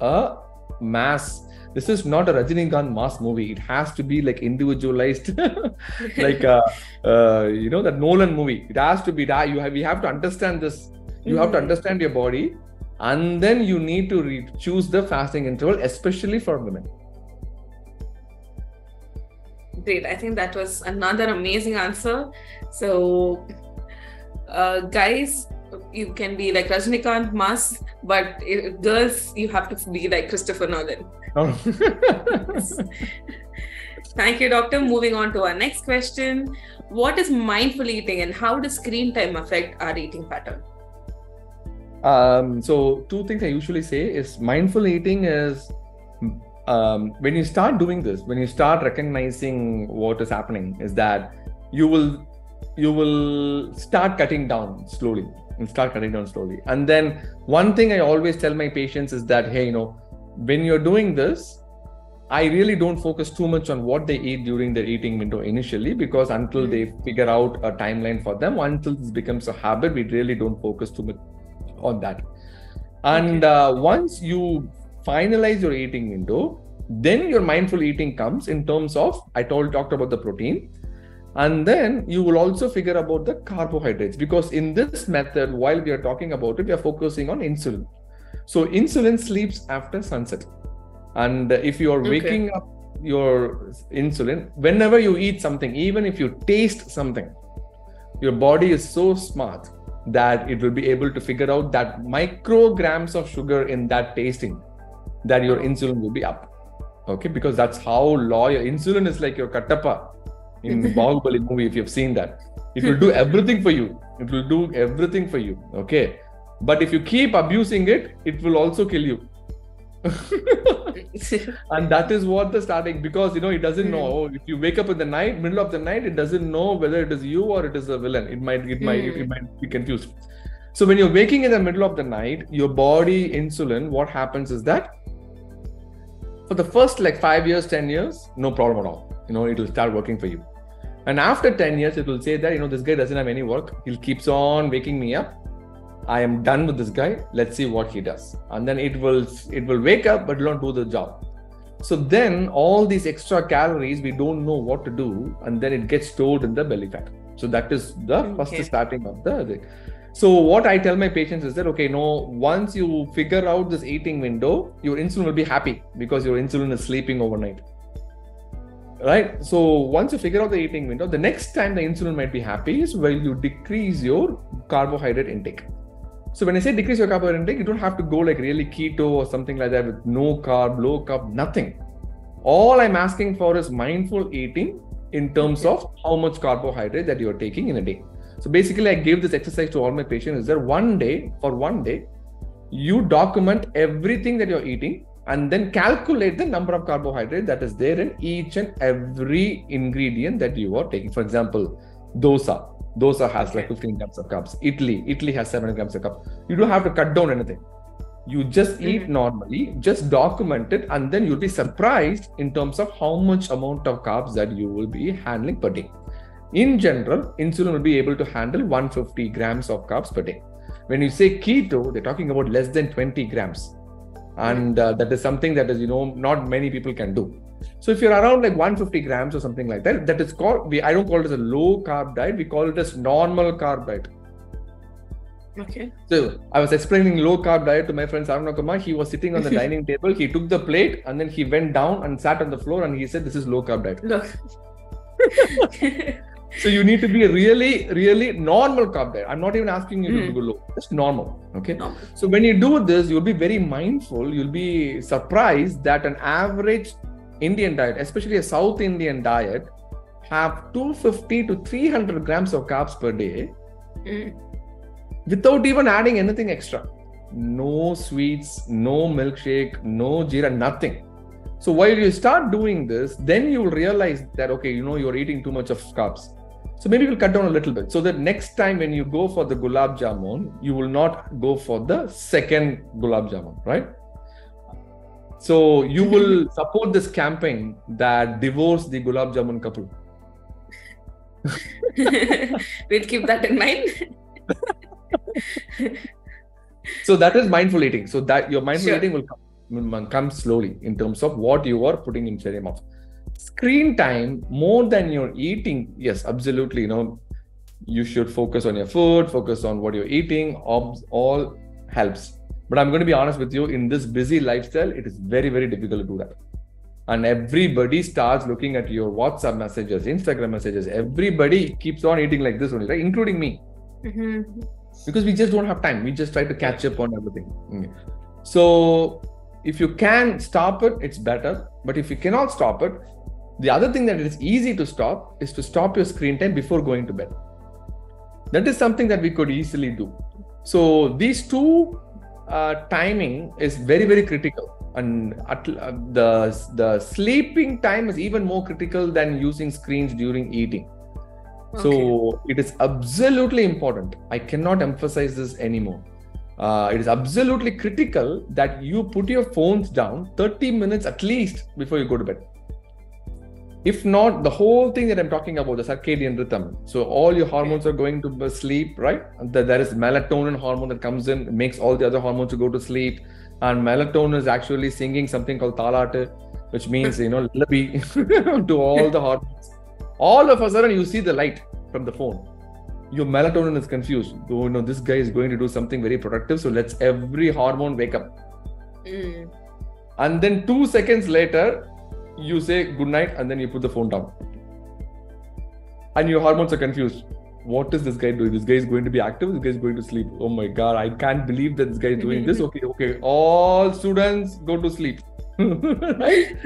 a mass. This is not a Rajinikanth mass movie. It has to be like individualized, like, that Nolan movie. It has to be that we have to understand this. You have to understand your body. And then you need to choose the fasting interval, especially for women. Great. I think that was another amazing answer. So, guys, you can be like Rajinikanth Mas, but girls, you have to be like Christopher Nolan. Oh. Thank you, doctor. Moving on to our next question. What is mindful eating and how does screen time affect our eating pattern? So two things I usually say is mindful eating is when you start doing this, when you start recognizing what is happening, is that you will start cutting down slowly and start cutting down slowly. And then one thing I always tell my patients is that, hey, you know, when you're doing this, I really don't focus too much on what they eat during their eating window initially, because until they figure out a timeline for them, until this becomes a habit, we really don't focus too much on that. And once you finalize your eating window, then your mindful eating comes in terms of, I talked about the protein, and then you will also figure about the carbohydrates, because in this method, while we are talking about it, we are focusing on insulin. So insulin sleeps after sunset. And if you are waking up your insulin, whenever you eat something, even if you taste something, your body is so smart that it will be able to figure out that micrograms of sugar in that tasting, that your insulin will be up. Okay, because that's how low your insulin is, like your kattappa in Bahubali movie, if you've seen that. It will do everything for you. It will do everything for you. Okay. But if you keep abusing it, it will also kill you. And that is what the starting, because you know, it doesn't know. If you wake up in the night, middle of the night, it doesn't know whether it is you or it is a villain. It might be confused. So when you're waking in the middle of the night, your body insulin, what happens is that for the first like 5 years, 10 years, no problem at all. You know, it will start working for you. And after 10 years, it will say that, you know, this guy doesn't have any work. He keeps on waking me up. I am done with this guy. Let's see what he does. And then it will wake up, but don't do the job. So then all these extra calories, we don't know what to do. And then it gets stored in the belly fat. So that is the first starting of the. So what I tell my patients is that, okay, no, once you figure out this eating window, your insulin will be happy because your insulin is sleeping overnight. Right. So once you figure out the eating window, the next time the insulin might be happy is when you decrease your carbohydrate intake. So when I say decrease your carbohydrate intake, you don't have to go like really keto or something like that with no carb, low carb, nothing. All I'm asking for is mindful eating in terms of how much carbohydrate that you're taking in a day. So basically I give this exercise to all my patients is that for one day, you document everything that you're eating and then calculate the number of carbohydrate that is there in each and every ingredient that you are taking. For example, dosa. Dosa has like 15 grams of carbs. Italy has 7 grams of carbs. You don't have to cut down anything. You just eat normally, just document it, and then you'll be surprised in terms of how much amount of carbs that you will be handling per day. In general, insulin will be able to handle 150 grams of carbs per day. When you say keto, they're talking about less than 20 grams. And that is something that is, you know, not many people can do. So if you're around like 150 grams or something like that, that is called, I don't call it as a low carb diet. We call it as normal carb diet. Okay. So I was explaining low carb diet to my friend Sarvana. He was sitting on the dining table. He took the plate and then he went down and sat on the floor and he said, this is low carb diet. Look. So you need to be a really, really normal carb diet. I'm not even asking you to go low, just normal. Okay. Normal. So when you do this, you'll be very mindful. You'll be surprised that an average Indian diet, especially a South Indian diet, have 250 to 300 grams of carbs per day without even adding anything extra. No sweets, no milkshake, no jeera, nothing. So while you start doing this, then you will realize that, okay, you know, you're eating too much of carbs. So maybe you'll cut down a little bit so that next time when you go for the gulab jamun, you will not go for the second gulab jamun, right? So you will support this campaign that divorce the gulab jamun couple. We'll keep that in mind. So that is mindful eating. So that your mindful eating will come slowly in terms of what you are putting in your mouth. Screen time more than your eating. Yes, absolutely. You know, you should focus on your food, focus on what you're eating, all helps. But I'm going to be honest with you, in this busy lifestyle, it is very, very difficult to do that. And everybody starts looking at your WhatsApp messages, Instagram messages. Everybody keeps on eating like this only, right? Including me. Because we just don't have time. We just try to catch up on everything. So if you can stop it, it's better. But if you cannot stop it, the other thing that is easy to stop is to stop your screen time before going to bed. That is something that we could easily do. So these two timing is very, very critical. And the sleeping time is even more critical than using screens during eating. Okay. So it is absolutely important. I cannot emphasize this anymore. It is absolutely critical that you put your phones down 30 minutes at least before you go to bed. If not, the whole thing that I'm talking about, the circadian rhythm. So all your hormones are going to sleep, right? There is melatonin hormone that comes in, makes all the other hormones to go to sleep. And melatonin is actually singing something called Thalate, which means, you know, lullaby to all the hormones. All of a sudden, you see the light from the phone. Your melatonin is confused. Oh no, this guy is going to do something very productive. So let's every hormone wake up. Mm. And then 2 seconds later, you say good night and then you put the phone down. And your hormones are confused. What is this guy doing? This guy is going to be active. This guy is going to sleep. Oh my God, I can't believe that this guy is doing this. Okay. All students go to sleep. Right?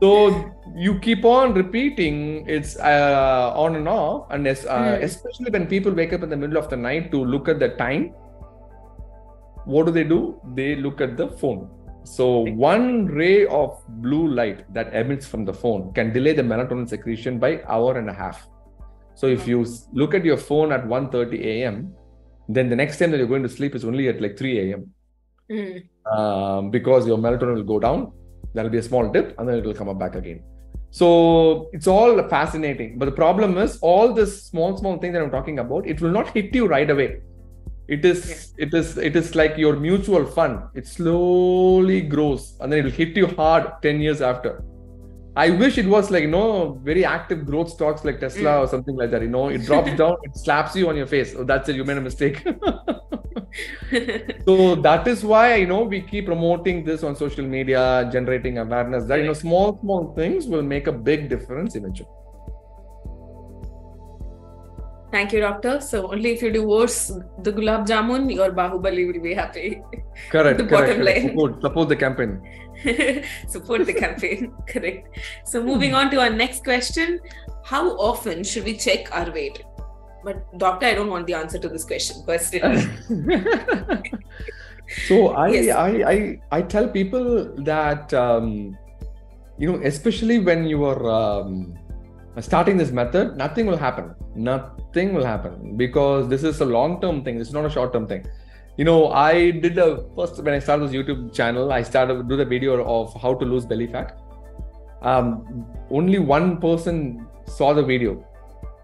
So you keep on repeating, it's on and off, and especially when people wake up in the middle of the night to look at the time, what do? They look at the phone. So one ray of blue light that emits from the phone can delay the melatonin secretion by hour and a half. So if you look at your phone at 1:30 a.m., then the next time that you're going to sleep is only at like 3 a.m. Because your melatonin will go down. There'll be a small dip and then it will come up back again. So it's all fascinating. But the problem is all this small thing that I'm talking about, it will not hit you right away. It is like your mutual fund. It slowly grows and then it will hit you hard 10 years after. I wish it was like, you know, very active growth stocks like Tesla or something like that. You know, it drops down, it slaps you on your face. Oh, that's it. You made a mistake. So that is why, you know, we keep promoting this on social media, generating awareness that, you know, small things will make a big difference eventually. Thank you, doctor. So only if you divorce the Gulab Jamun, your Bahubali will be happy. Correct. The bottom line. Support the campaign. Support the campaign. Correct. So moving on to our next question. How often should we check our weight? But doctor, I don't want the answer to this question personally. So I tell people that, you know, especially when you are starting this method, nothing will happen. Nothing will happen because this is a long-term thing. This is not a short-term thing. You know, I did when I started this YouTube channel, I started do the video of how to lose belly fat. Only one person saw the video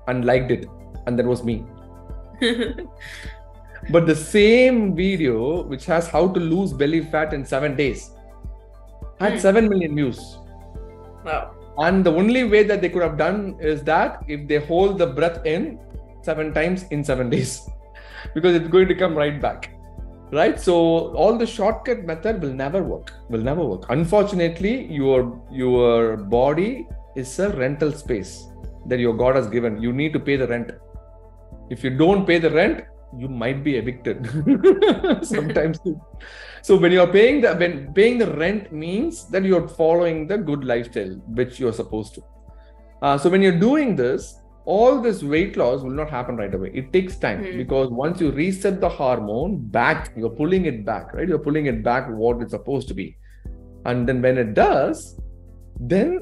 and liked it. And that was me. But the same video, which has how to lose belly fat in 7 days, had 7 million views. Wow. And the only way that they could have done is that if they hold the breath in 7 times in 7 days, because it's going to come right back. Right. So all the shortcut method will never work, Unfortunately, your body is a rental space that your God has given. You need to pay the rent. If you don't pay the rent, you might be evicted sometimes too. So when you are paying the rent means that you are following the good lifestyle which you are supposed to. So when you're doing this, all this weight loss will not happen right away. It takes time because once you reset the hormone back, you're pulling it back, right? You're pulling it back what it's supposed to be. And then when it does, then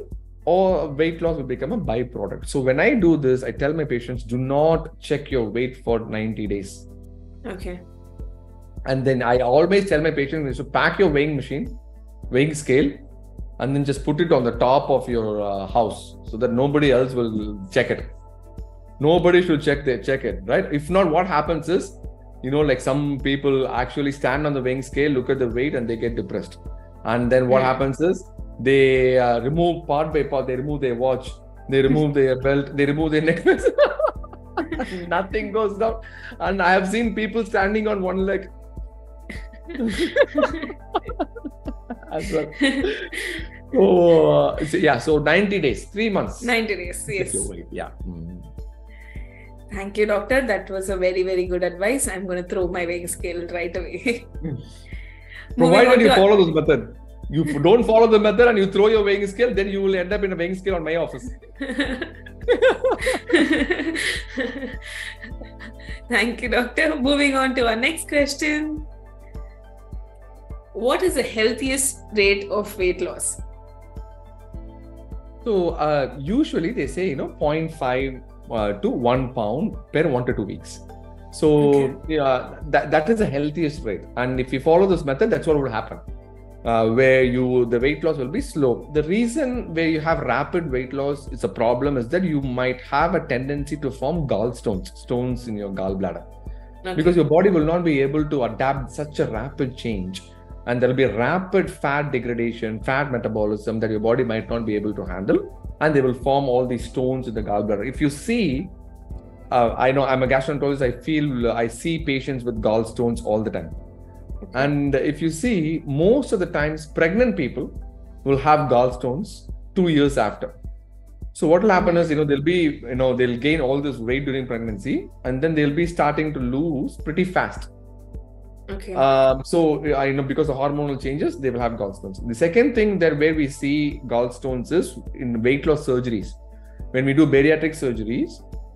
or weight loss will become a byproduct. So when I do this, I tell my patients, do not check your weight for 90 days. Okay. And then I always tell my patients, so pack your weighing scale, and then just put it on the top of your house so that nobody else will check it. Nobody should check it, right? If not, what happens is, you know, like some people actually stand on the weighing scale, look at the weight, and they get depressed. And then what happens is, they remove part by part, they remove their watch, they remove their belt, they remove their necklace. Nothing goes down. And I have seen people standing on one leg. As well. So 90 days, 3 months. 90 days, yes. Yeah. Mm. Thank you, doctor. That was a very, very good advice. I'm going to throw my weighing scale right away. Provided you follow this method. You don't follow the method and you throw your weighing scale, then you will end up in a weighing scale on my office. Thank you, doctor. Moving on to our next question. What is the healthiest rate of weight loss? So usually they say, 0.5 to 1 pound per 1 to 2 weeks. So that is the healthiest rate. And if you follow this method, that's what will happen. Where the weight loss will be slow. The reason where you have rapid weight loss is a problem is that you might have a tendency to form stones in your gallbladder. Okay. Because your body will not be able to adapt such a rapid change. And there will be rapid fat degradation, fat metabolism that your body might not be able to handle. And they will form all these stones in the gallbladder. If you see, I know I'm a gastroenterologist, I see patients with gallstones all the time. Okay. And if you see, most of the times pregnant people will have gallstones 2 years after. So what will happen is, they'll gain all this weight during pregnancy, and then they'll be starting to lose pretty fast. Okay. Because of hormonal changes, they will have gallstones. The second thing that where we see gallstones is in weight loss surgeries. When we do bariatric surgeries,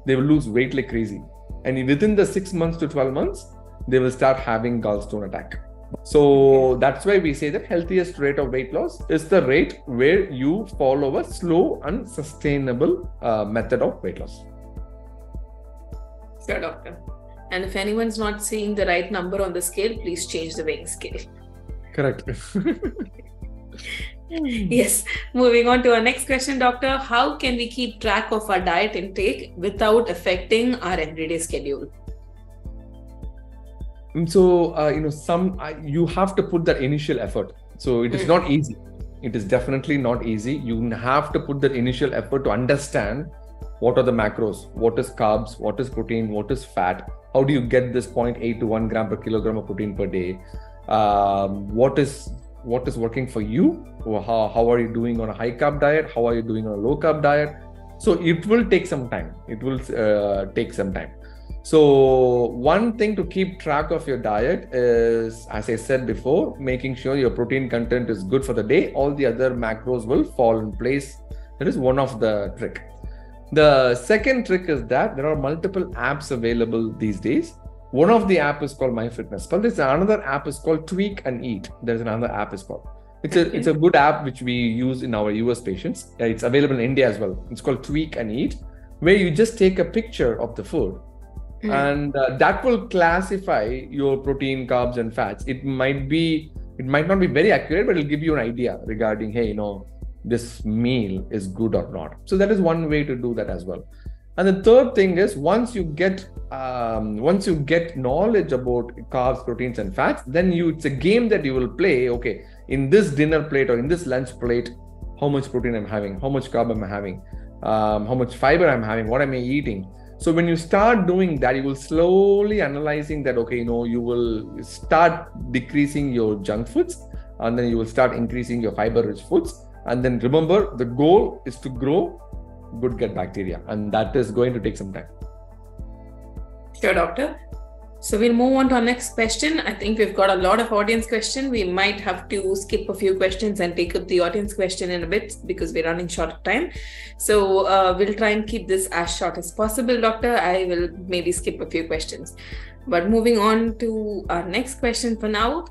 they will lose weight like crazy, and within the 6 months to 12 months. They will start having gallstone attack. So that's why we say that healthiest rate of weight loss is the rate where you follow a slow and sustainable method of weight loss. Sure, doctor. And if anyone's not seeing the right number on the scale, please change the weighing scale. Correct. Yes. Moving on to our next question, doctor. How can we keep track of our diet intake without affecting our everyday schedule? So, you have to put that initial effort. So it is not easy. It is definitely not easy. You have to put that initial effort to understand what are the macros, what is carbs, what is protein, what is fat. How do you get this 0.8 to 1 gram per kilogram of protein per day? What is working for you? How are you doing on a high carb diet? How are you doing on a low carb diet? So it will take some time. It will take some time. So one thing to keep track of your diet is, as I said before, making sure your protein content is good for the day. All the other macros will fall in place. That is one of the trick. The second trick is that there are multiple apps available these days. One of the app is called MyFitnessPal. There's another app is called Tweak and Eat. There's another app is called. It's a good app which we use in our US patients. It's available in India as well. It's called Tweak and Eat, where you just take a picture of the food. And that will classify your protein, carbs, and fats. It might not be very accurate, but it'll give you an idea regarding, this meal is good or not. So that is one way to do that as well. And the third thing is, once you get knowledge about carbs, proteins, and fats, then it's a game that you will play. Okay, in this dinner plate or in this lunch plate, how much protein I'm having, how much carb I'm having, how much fiber I'm having, what am I eating. So when you start doing that, you will slowly analyzing that, you will start decreasing your junk foods, and then you will start increasing your fiber-rich foods. And then remember, the goal is to grow good gut bacteria, and that is going to take some time. Sure, doctor. So we'll move on to our next question. I think we've got a lot of audience questions. We might have to skip a few questions and take up the audience question in a bit because we're running short of time. So we'll try and keep this as short as possible, doctor. I will maybe skip a few questions. But moving on to our next question for now.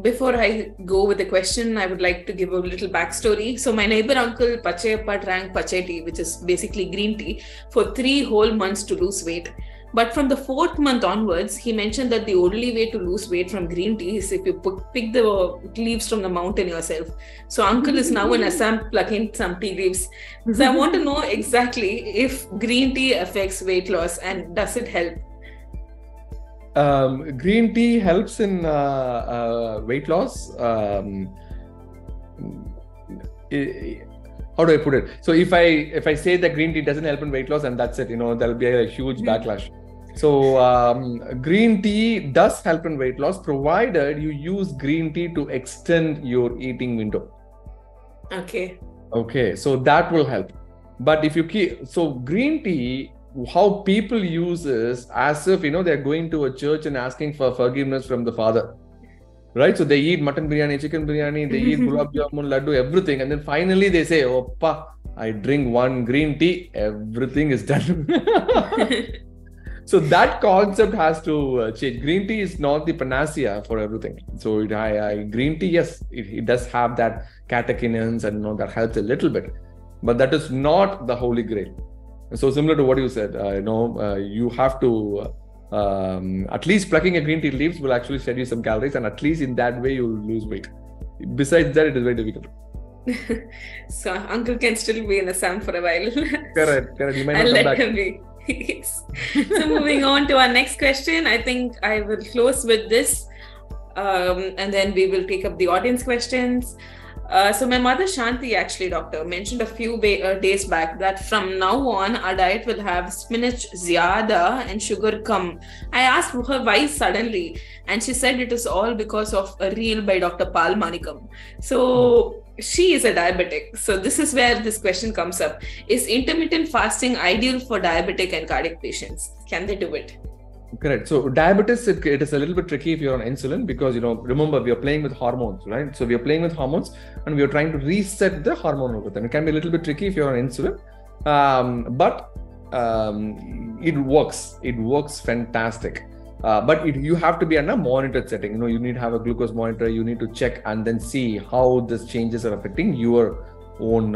Before I go with the question, I would like to give a little backstory. So my neighbor uncle Pachayappa drank Pachay tea, which is basically green tea, for 3 whole months to lose weight. But from the 4th month onwards, he mentioned that the only way to lose weight from green tea is if you pick the leaves from the mountain yourself. So uncle is now in Assam plucking some tea leaves. So I want to know exactly if green tea affects weight loss and does it help? Green tea helps in weight loss. How do I put it? So if I say that green tea doesn't help in weight loss, and that's it, there'll be a huge backlash. So green tea does help in weight loss, provided you use green tea to extend your eating window. Okay. So that will help. But green tea, how people use is as if, they're going to a church and asking for forgiveness from the father. Right? So they eat mutton biryani, chicken biryani, they eat gulab jamun, laddu, everything. And then finally they say, Oppa, I drink 1 green tea, everything is done. So that concept has to change. Green tea is not the panacea for everything. So green tea, yes, it does have that catechinins and that helps a little bit, but that is not the holy grail. So similar to what you said, you have to at least plucking a green tea leaves will actually shed you some calories, and at least in that way you will lose weight. Besides that, it is very difficult. So uncle can still be in Assam for a while. Correct. You might not come back. Him be. Yes. So moving on to our next question, I think I will close with this and then we will take up the audience questions. So my mother Shanti, actually, doctor, mentioned a few days back that from now on our diet will have spinach zyada and sugar kam. I asked her why suddenly, and she said it is all because of a reel by Dr. Pal Manickam. So she is a diabetic. So this is where this question comes up. Is intermittent fasting ideal for diabetic and cardiac patients? Can they do it? Correct. So diabetes, it is a little bit tricky if you're on insulin, because, remember, we are playing with hormones, right? So we are playing with hormones and we are trying to reset the hormonal rhythm. It can be a little bit tricky if you're on insulin, but it works. It works fantastic. But you have to be in a monitored setting. You need to have a glucose monitor. You need to check and then see how these changes are affecting your own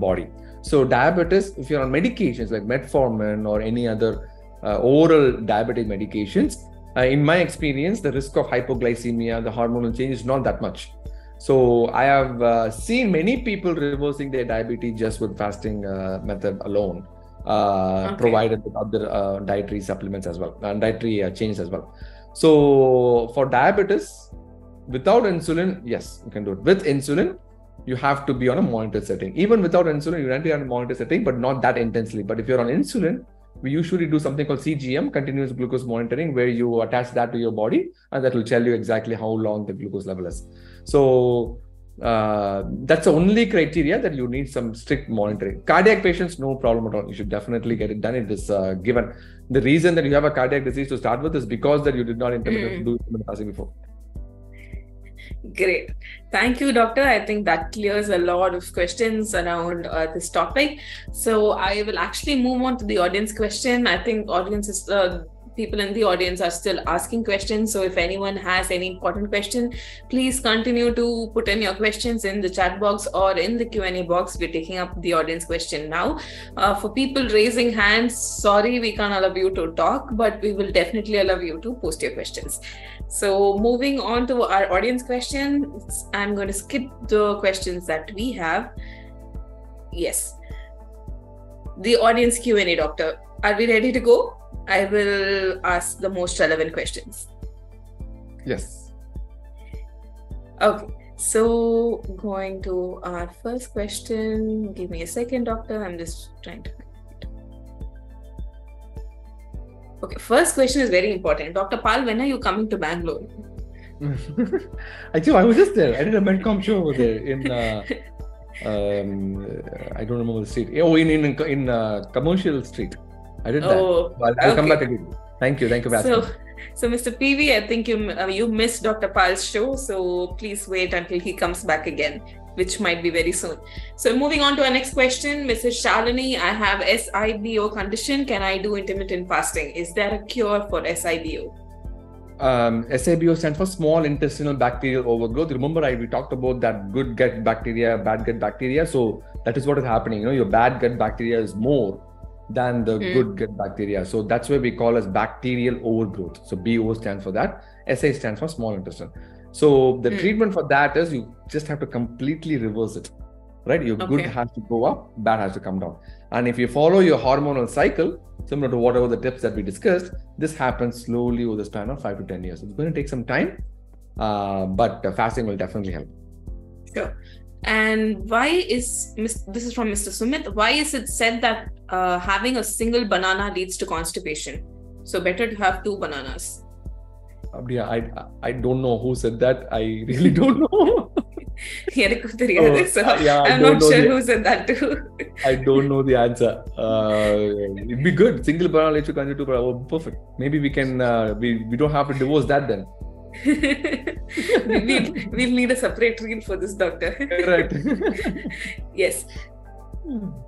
body. So diabetes, if you're on medications like metformin or any other oral diabetic medications, in my experience, the risk of hypoglycemia, the hormonal change, is not that much. So I have seen many people reversing their diabetes just with fasting method alone, provided with other dietary supplements as well, and dietary changes as well. So for diabetes, without insulin, yes, you can do it. With insulin, you have to be on a monitored setting. Even without insulin, you have to be on a monitored setting, but not that intensely. But if you're on insulin, we usually do something called CGM, continuous glucose monitoring, where you attach that to your body and that will tell you exactly how long the glucose level is. So that's the only criteria that you need some strict monitoring. Cardiac patients, no problem at all. You should definitely get it done. It is given. The reason that you have a cardiac disease to start with is because that you did not intermittent do intermittent fasting before. Great. Thank you, doctor. I think that clears a lot of questions around this topic. So I will actually move on to the audience question. I think people in the audience are still asking questions. So if anyone has any important question, please continue to put in your questions in the chat box or in the Q&A box. We're taking up the audience question now. For people raising hands, sorry, we can't allow you to talk, but we will definitely allow you to post your questions. So moving on to our audience question, I'm going to skip the questions that we have. Yes. The audience Q&A, doctor. Are we ready to go? I will ask the most relevant questions. Yes. Okay. So going to our first question. Give me a second, doctor. I'm just trying to find it. Okay. First question is very important. Dr. Pal, when are you coming to Bangalore? Actually, I was just there. I did a Medcom show over there in... I don't remember the street. Oh, in Commercial Street. I did that. I'll come back again. Thank you for asking. So Mr. PV, I think you missed Dr. Pal's show, so please wait until he comes back again, which might be very soon. So moving on to our next question, Mrs. Shalini, I have SIBO condition. Can I do intermittent fasting? Is there a cure for SIBO? SIBO stands for small intestinal bacterial overgrowth. Remember, we talked about that good gut bacteria, bad gut bacteria. So that is what is happening. Your bad gut bacteria is more than the good gut bacteria. So that's why we call as bacterial overgrowth. So BO stands for that. SI stands for small intestine. So the treatment for that is you just have to completely reverse it, right? Your good has to go up, bad has to come down. And if you follow your hormonal cycle, similar to whatever the tips that we discussed, this happens slowly over the span of 5 to 10 years. It's going to take some time, but fasting will definitely help. Sure. And this is from Mr. Sumit, why is it said that having a single banana leads to constipation? So better to have 2 bananas. Yeah, I don't know who said that. I really don't know. I'm not sure who said that too. I don't know the answer. It'd be good. Single banana leads to constipation. Oh, perfect. Maybe we can. We don't have to divorce that then. We'll need a separate reel for this, doctor. Correct. Yes.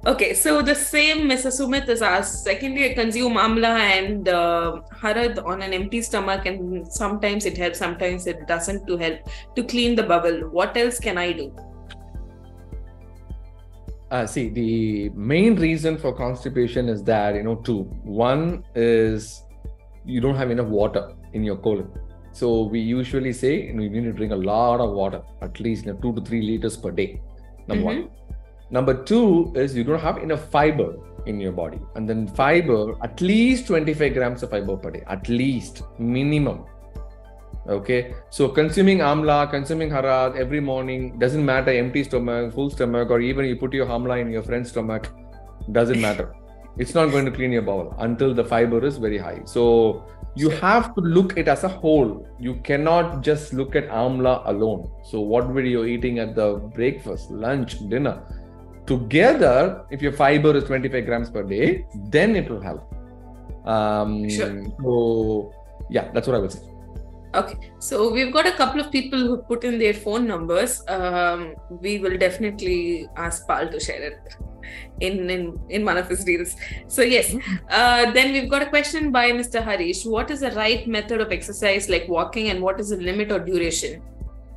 Okay, so the same Mrs. Sumit is asked, secondly, I consume amla and harad on an empty stomach, and sometimes it helps, sometimes it doesn't, to help to clean the bubble. What else can I do? See, the main reason for constipation is that, two. One is you don't have enough water in your colon. So we usually say, you need to drink a lot of water, at least 2 to 3 liters per day, number one. Number two is you don't have enough fiber in your body. And then fiber, at least 25 grams of fiber per day, at least, minimum. Okay, so consuming amla, consuming harad every morning, doesn't matter, empty stomach, full stomach, or even you put your amla in your friend's stomach, doesn't matter. It's not going to clean your bowel until the fiber is very high. So you have to look at it as a whole. You cannot just look at amla alone. So what were you eating at the breakfast, lunch, dinner? Together, if your fiber is 25 grams per day, then it will help. So yeah, that's what I would say. Okay, so we've got a couple of people who put in their phone numbers. We will definitely ask Pal to share it in one of his reels. So yes, then we've got a question by Mr. Harish. What is the right method of exercise like walking, and what is the limit or duration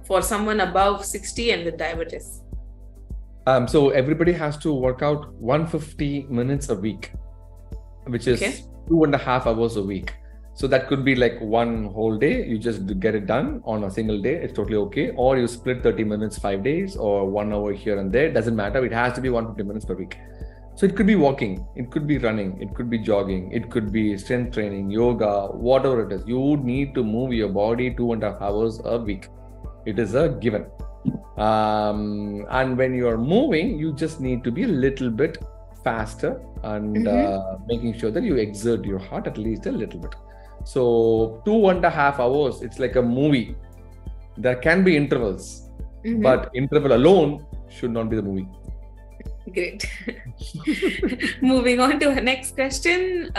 for someone above 60 and with diabetes? So everybody has to work out 150 minutes a week, which is 2.5 hours a week. So that could be like one whole day. You just get it done on a single day. It's totally okay. Or you split 30 minutes, 5 days, or 1 hour here and there. Doesn't matter. It has to be 150 minutes per week. So it could be walking. It could be running. It could be jogging. It could be strength training, yoga, whatever it is. You need to move your body 2.5 hours a week. It is a given. And when you are moving, you just need to be a little bit faster and making sure that you exert your heart at least a little bit. So 2.5 hours, it's like a movie. There can be intervals, but interval alone should not be the movie. Great. Moving on to our next question.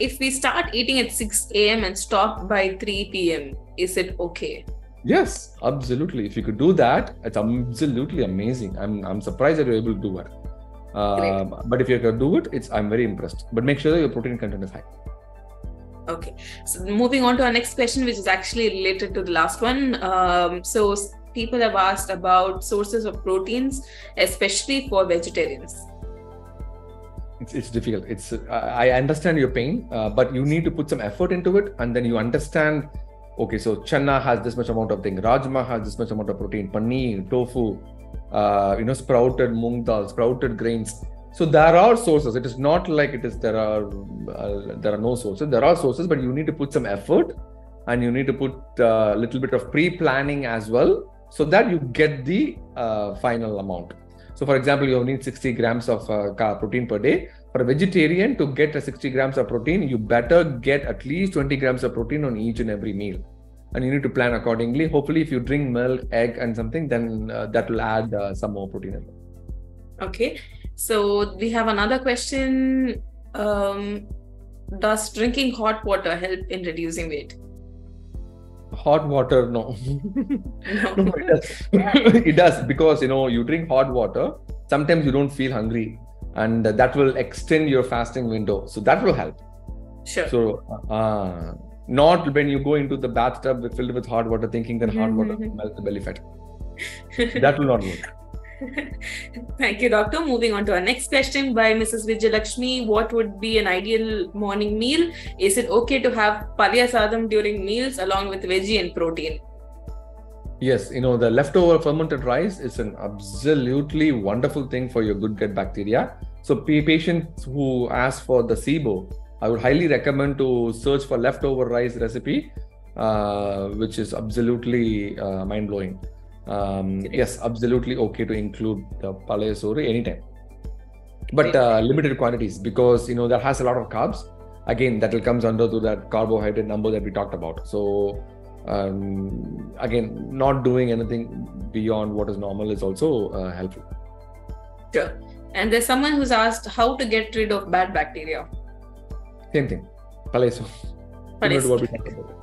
If we start eating at 6 AM and stop by 3 PM, is it okay? Yes, absolutely. If you could do that, it's absolutely amazing. I'm surprised that you're able to do it. But if you can do it, I'm very impressed. But make sure that your protein content is high. Okay. So moving on to our next question, which is actually related to the last one. So people have asked about sources of proteins, especially for vegetarians. It's difficult. I understand your pain, but you need to put some effort into it, and then you understand. Okay, so chana has this much amount of thing. Rajma has this much amount of protein. Paneer, tofu, sprouted moong dal, sprouted grains. So there are sources. It is not like there are no sources. There are sources, but you need to put some effort, and you need to put a little bit of pre-planning as well, so that you get the final amount. So for example, you need 60 grams of protein per day. For a vegetarian to get 60 grams of protein, you better get at least 20 grams of protein on each and every meal. And you need to plan accordingly. Hopefully, if you drink milk, egg and something, then that will add some more protein. Okay. So we have another question. Does drinking hot water help in reducing weight? Hot water, no. No, it does. It does, because, you drink hot water, sometimes you don't feel hungry, and that will extend your fasting window. So that will help. Sure. So not when you go into the bathtub filled with hot water, thinking that hot water will melt the belly fat. That will not work. Thank you, doctor. Moving on to our next question by Mrs. Vijayalakshmi. What would be an ideal morning meal? Is it okay to have palya sadam during meals along with veggie and protein? Yes, the leftover fermented rice is an absolutely wonderful thing for your good gut bacteria. So patients who ask for the SIBO, I would highly recommend to search for leftover rice recipe, which is absolutely mind-blowing. Yes, absolutely okay to include the palaya sori anytime, but limited quantities, because that has a lot of carbs. Again, that will comes under to that carbohydrate number that we talked about. So again, not doing anything beyond what is normal is also helpful. Sure. And there's someone who's asked how to get rid of bad bacteria. Same thing, palaya sori.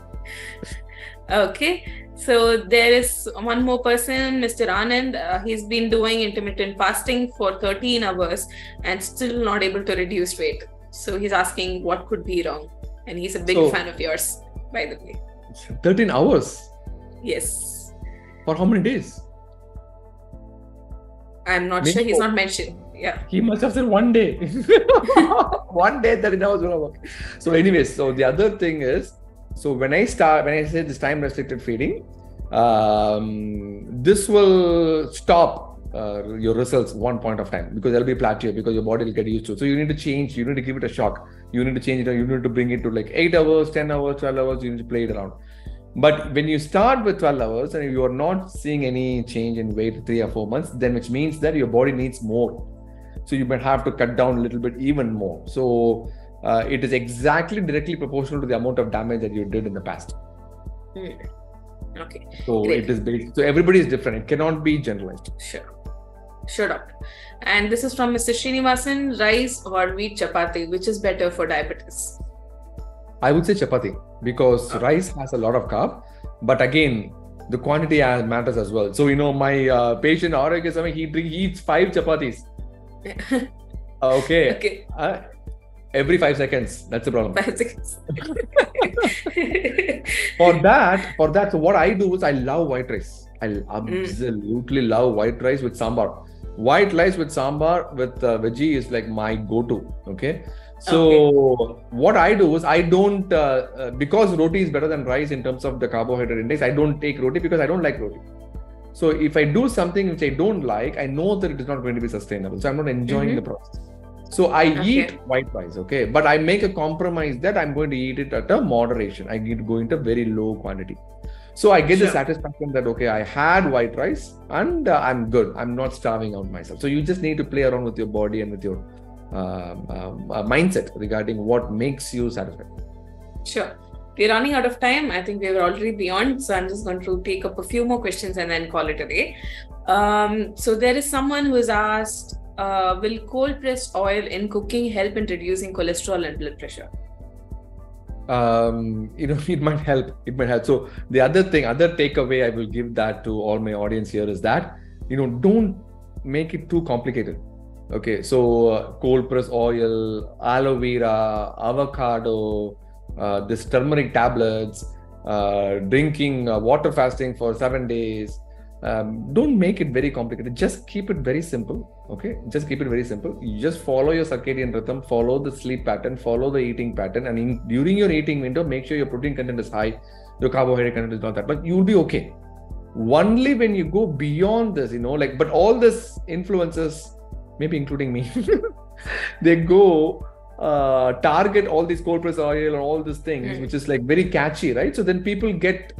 Okay. So there is one more person, Mr. Anand. He's been doing intermittent fasting for 13 hours and still not able to reduce weight. So he's asking what could be wrong. And he's a big fan of yours, by the way. 13 hours? Yes. For how many days? I'm not sure. He's not mentioned. Yeah. He must have said one day. One day, 13 hours will work. So anyways, so the other thing is, so when I say this time restricted feeding, this will stop your results one point of time, because there'll be a plateau, because your body will get used to it. So you need to change, you need to give it a shock. You need to change it, you need to bring it to like 8 hours, 10 hours, 12 hours, you need to play it around. But when you start with 12 hours and you are not seeing any change in weight 3 or 4 months, then which means that your body needs more. So you might have to cut down a little bit even more. So it is exactly directly proportional to the amount of damage that you did in the past. Okay. So great. It is based. So everybody is different. It cannot be generalized. Sure. Sure, doctor. And this is from Mr. Srinivasan. Rice or wheat chapati, which is better for diabetes? I would say chapati, because rice has a lot of carb, but again, the quantity matters as well. So, you know, my patient Aragya, he eats 5 chapatis. Okay. Every 5 seconds. That's the problem. 5 seconds. for that, so what I do is I love white rice. I absolutely love white rice with sambar. White rice with sambar with veggie is like my go-to. Okay. So what I do is I don't, because roti is better than rice in terms of the carbohydrate index, I don't take roti because I don't like roti. So if I do something which I don't like, I know that it is not going to be sustainable. So I'm not enjoying the process. So I eat white rice, okay? But I make a compromise that I'm going to eat it at a moderation. I need to go into very low quantity. So I get the satisfaction that, okay, I had white rice and I'm good. I'm not starving out myself. So you just need to play around with your body and with your mindset regarding what makes you satisfied. Sure. We're running out of time. I think we're already beyond. So I'm just going to take up a few more questions and then call it a day. So there is someone who has asked, will cold pressed oil in cooking help in reducing cholesterol and blood pressure? You know, it might help. It might help. So the other thing, other takeaway I will give that to all my audience here is that, you know, don't make it too complicated. Okay, so cold press oil, aloe vera, avocado, this turmeric tablets, drinking water fasting for 7 days. Don't make it very complicated. Just keep it very simple. Okay, just keep it very simple. You just follow your circadian rhythm, follow the sleep pattern, follow the eating pattern. And during your eating window, make sure your protein content is high, your carbohydrate content is not that, but you'll be okay. Only when you go beyond this, you know, like, but all this influences, maybe including me, they go target all these cold press oil and all these things, which is like very catchy, right? So then people get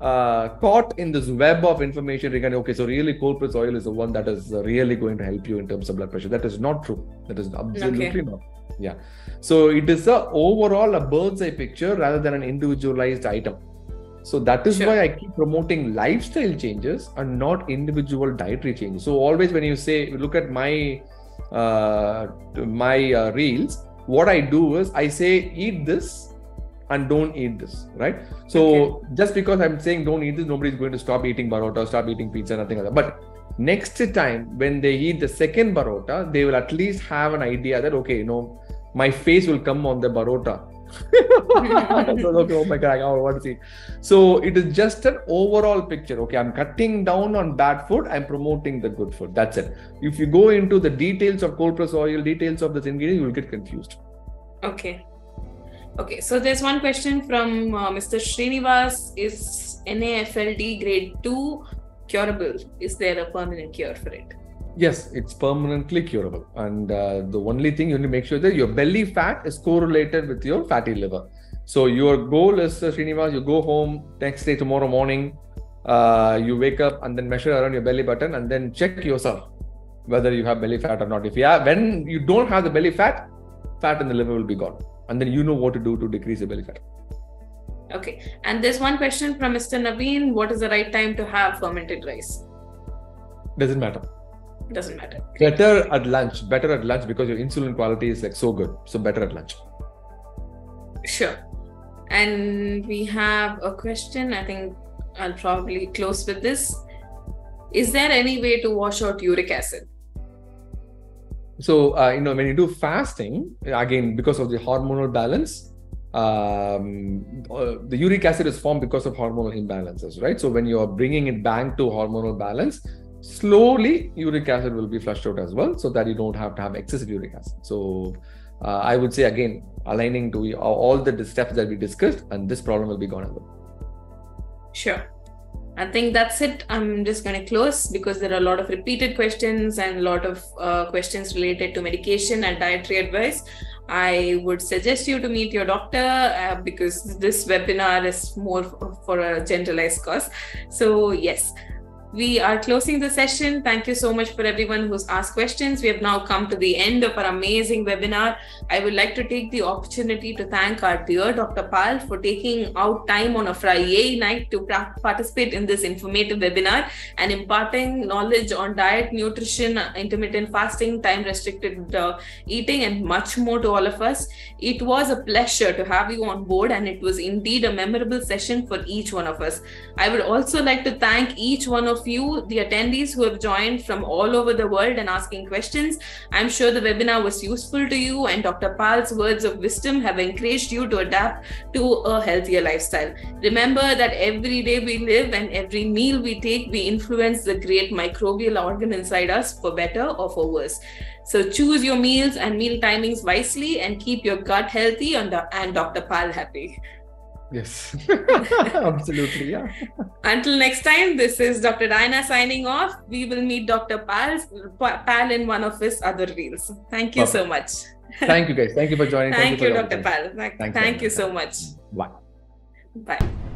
caught in this web of information regarding, okay, so really cold press oil is the one that is really going to help you in terms of blood pressure. That is not true. That is absolutely not. Yeah. So it is overall a bird's eye picture rather than an individualized item. So that is why I keep promoting lifestyle changes and not individual dietary changes. So always when you say, look at my reels, what I do is I say, eat this and don't eat this, right? So just because I'm saying don't eat this, nobody's going to stop eating parotta, stop eating pizza, nothing like that. But next time when they eat the second parotta, they will at least have an idea that, okay, you know, my face will come on the parotta. So, okay, oh my God, I want to see. So it is just an overall picture. Okay, I'm cutting down on bad food, I'm promoting the good food. That's it. If you go into the details of cold press oil, details of this ingredient, you will get confused. Okay. So there's one question from Mr. Srinivas. Is NAFLD grade 2 curable? Is there a permanent cure for it? Yes, it's permanently curable. And the only thing you need to make sure that your belly fat is correlated with your fatty liver. So your goal is, Srinivas, you go home next day, tomorrow morning, you wake up and then measure around your belly button and then check yourself whether you have belly fat or not. If you have, when you don't have the belly fat, fat in the liver will be gone. And then you know what to do to decrease the belly fat. Okay. And there's one question from Mr. Naveen. What is the right time to have fermented rice? Doesn't matter. Doesn't matter. Better at lunch because your insulin quality is like so good. So better at lunch. Sure. And we have a question. I think I'll probably close with this. Is there any way to wash out uric acid? So, when you do fasting, again, because of the hormonal balance, the uric acid is formed because of hormonal imbalances, right? So when you are bringing it back to hormonal balance, slowly uric acid will be flushed out as well, so that you don't have to have excessive uric acid. So I would say, again, aligning to all the steps that we discussed, and this problem will be gone as well. Sure. I think that's it. I'm just going to close because there are a lot of repeated questions and a lot of questions related to medication and dietary advice. I would suggest you to meet your doctor because this webinar is more for a generalized cause. So yes, we are closing the session. Thank you so much for everyone who's asked questions. We have now come to the end of our amazing webinar. I would like to take the opportunity to thank our dear Dr. Pal for taking out time on a Friday night to participate in this informative webinar and imparting knowledge on diet, nutrition, intermittent fasting, time-restricted eating, and much more to all of us. It was a pleasure to have you on board, and it was indeed a memorable session for each one of us. I would also like to thank each one of you, the attendees who have joined from all over the world and asking questions. I'm sure the webinar was useful to you, and Dr. Pal's words of wisdom have encouraged you to adapt to a healthier lifestyle. Remember that every day we live and every meal we take, we influence the great microbial organ inside us for better or for worse. So choose your meals and meal timings wisely and keep your gut healthy and Dr. Pal happy. Yes, absolutely. Yeah. Until next time, this is Dr. Diana signing off. We will meet Dr. Pal in one of his other reels. Thank you so much. Thank you guys. Thank you for joining. Thank you, Dr. Pal. Thank you so much. Bye. Bye.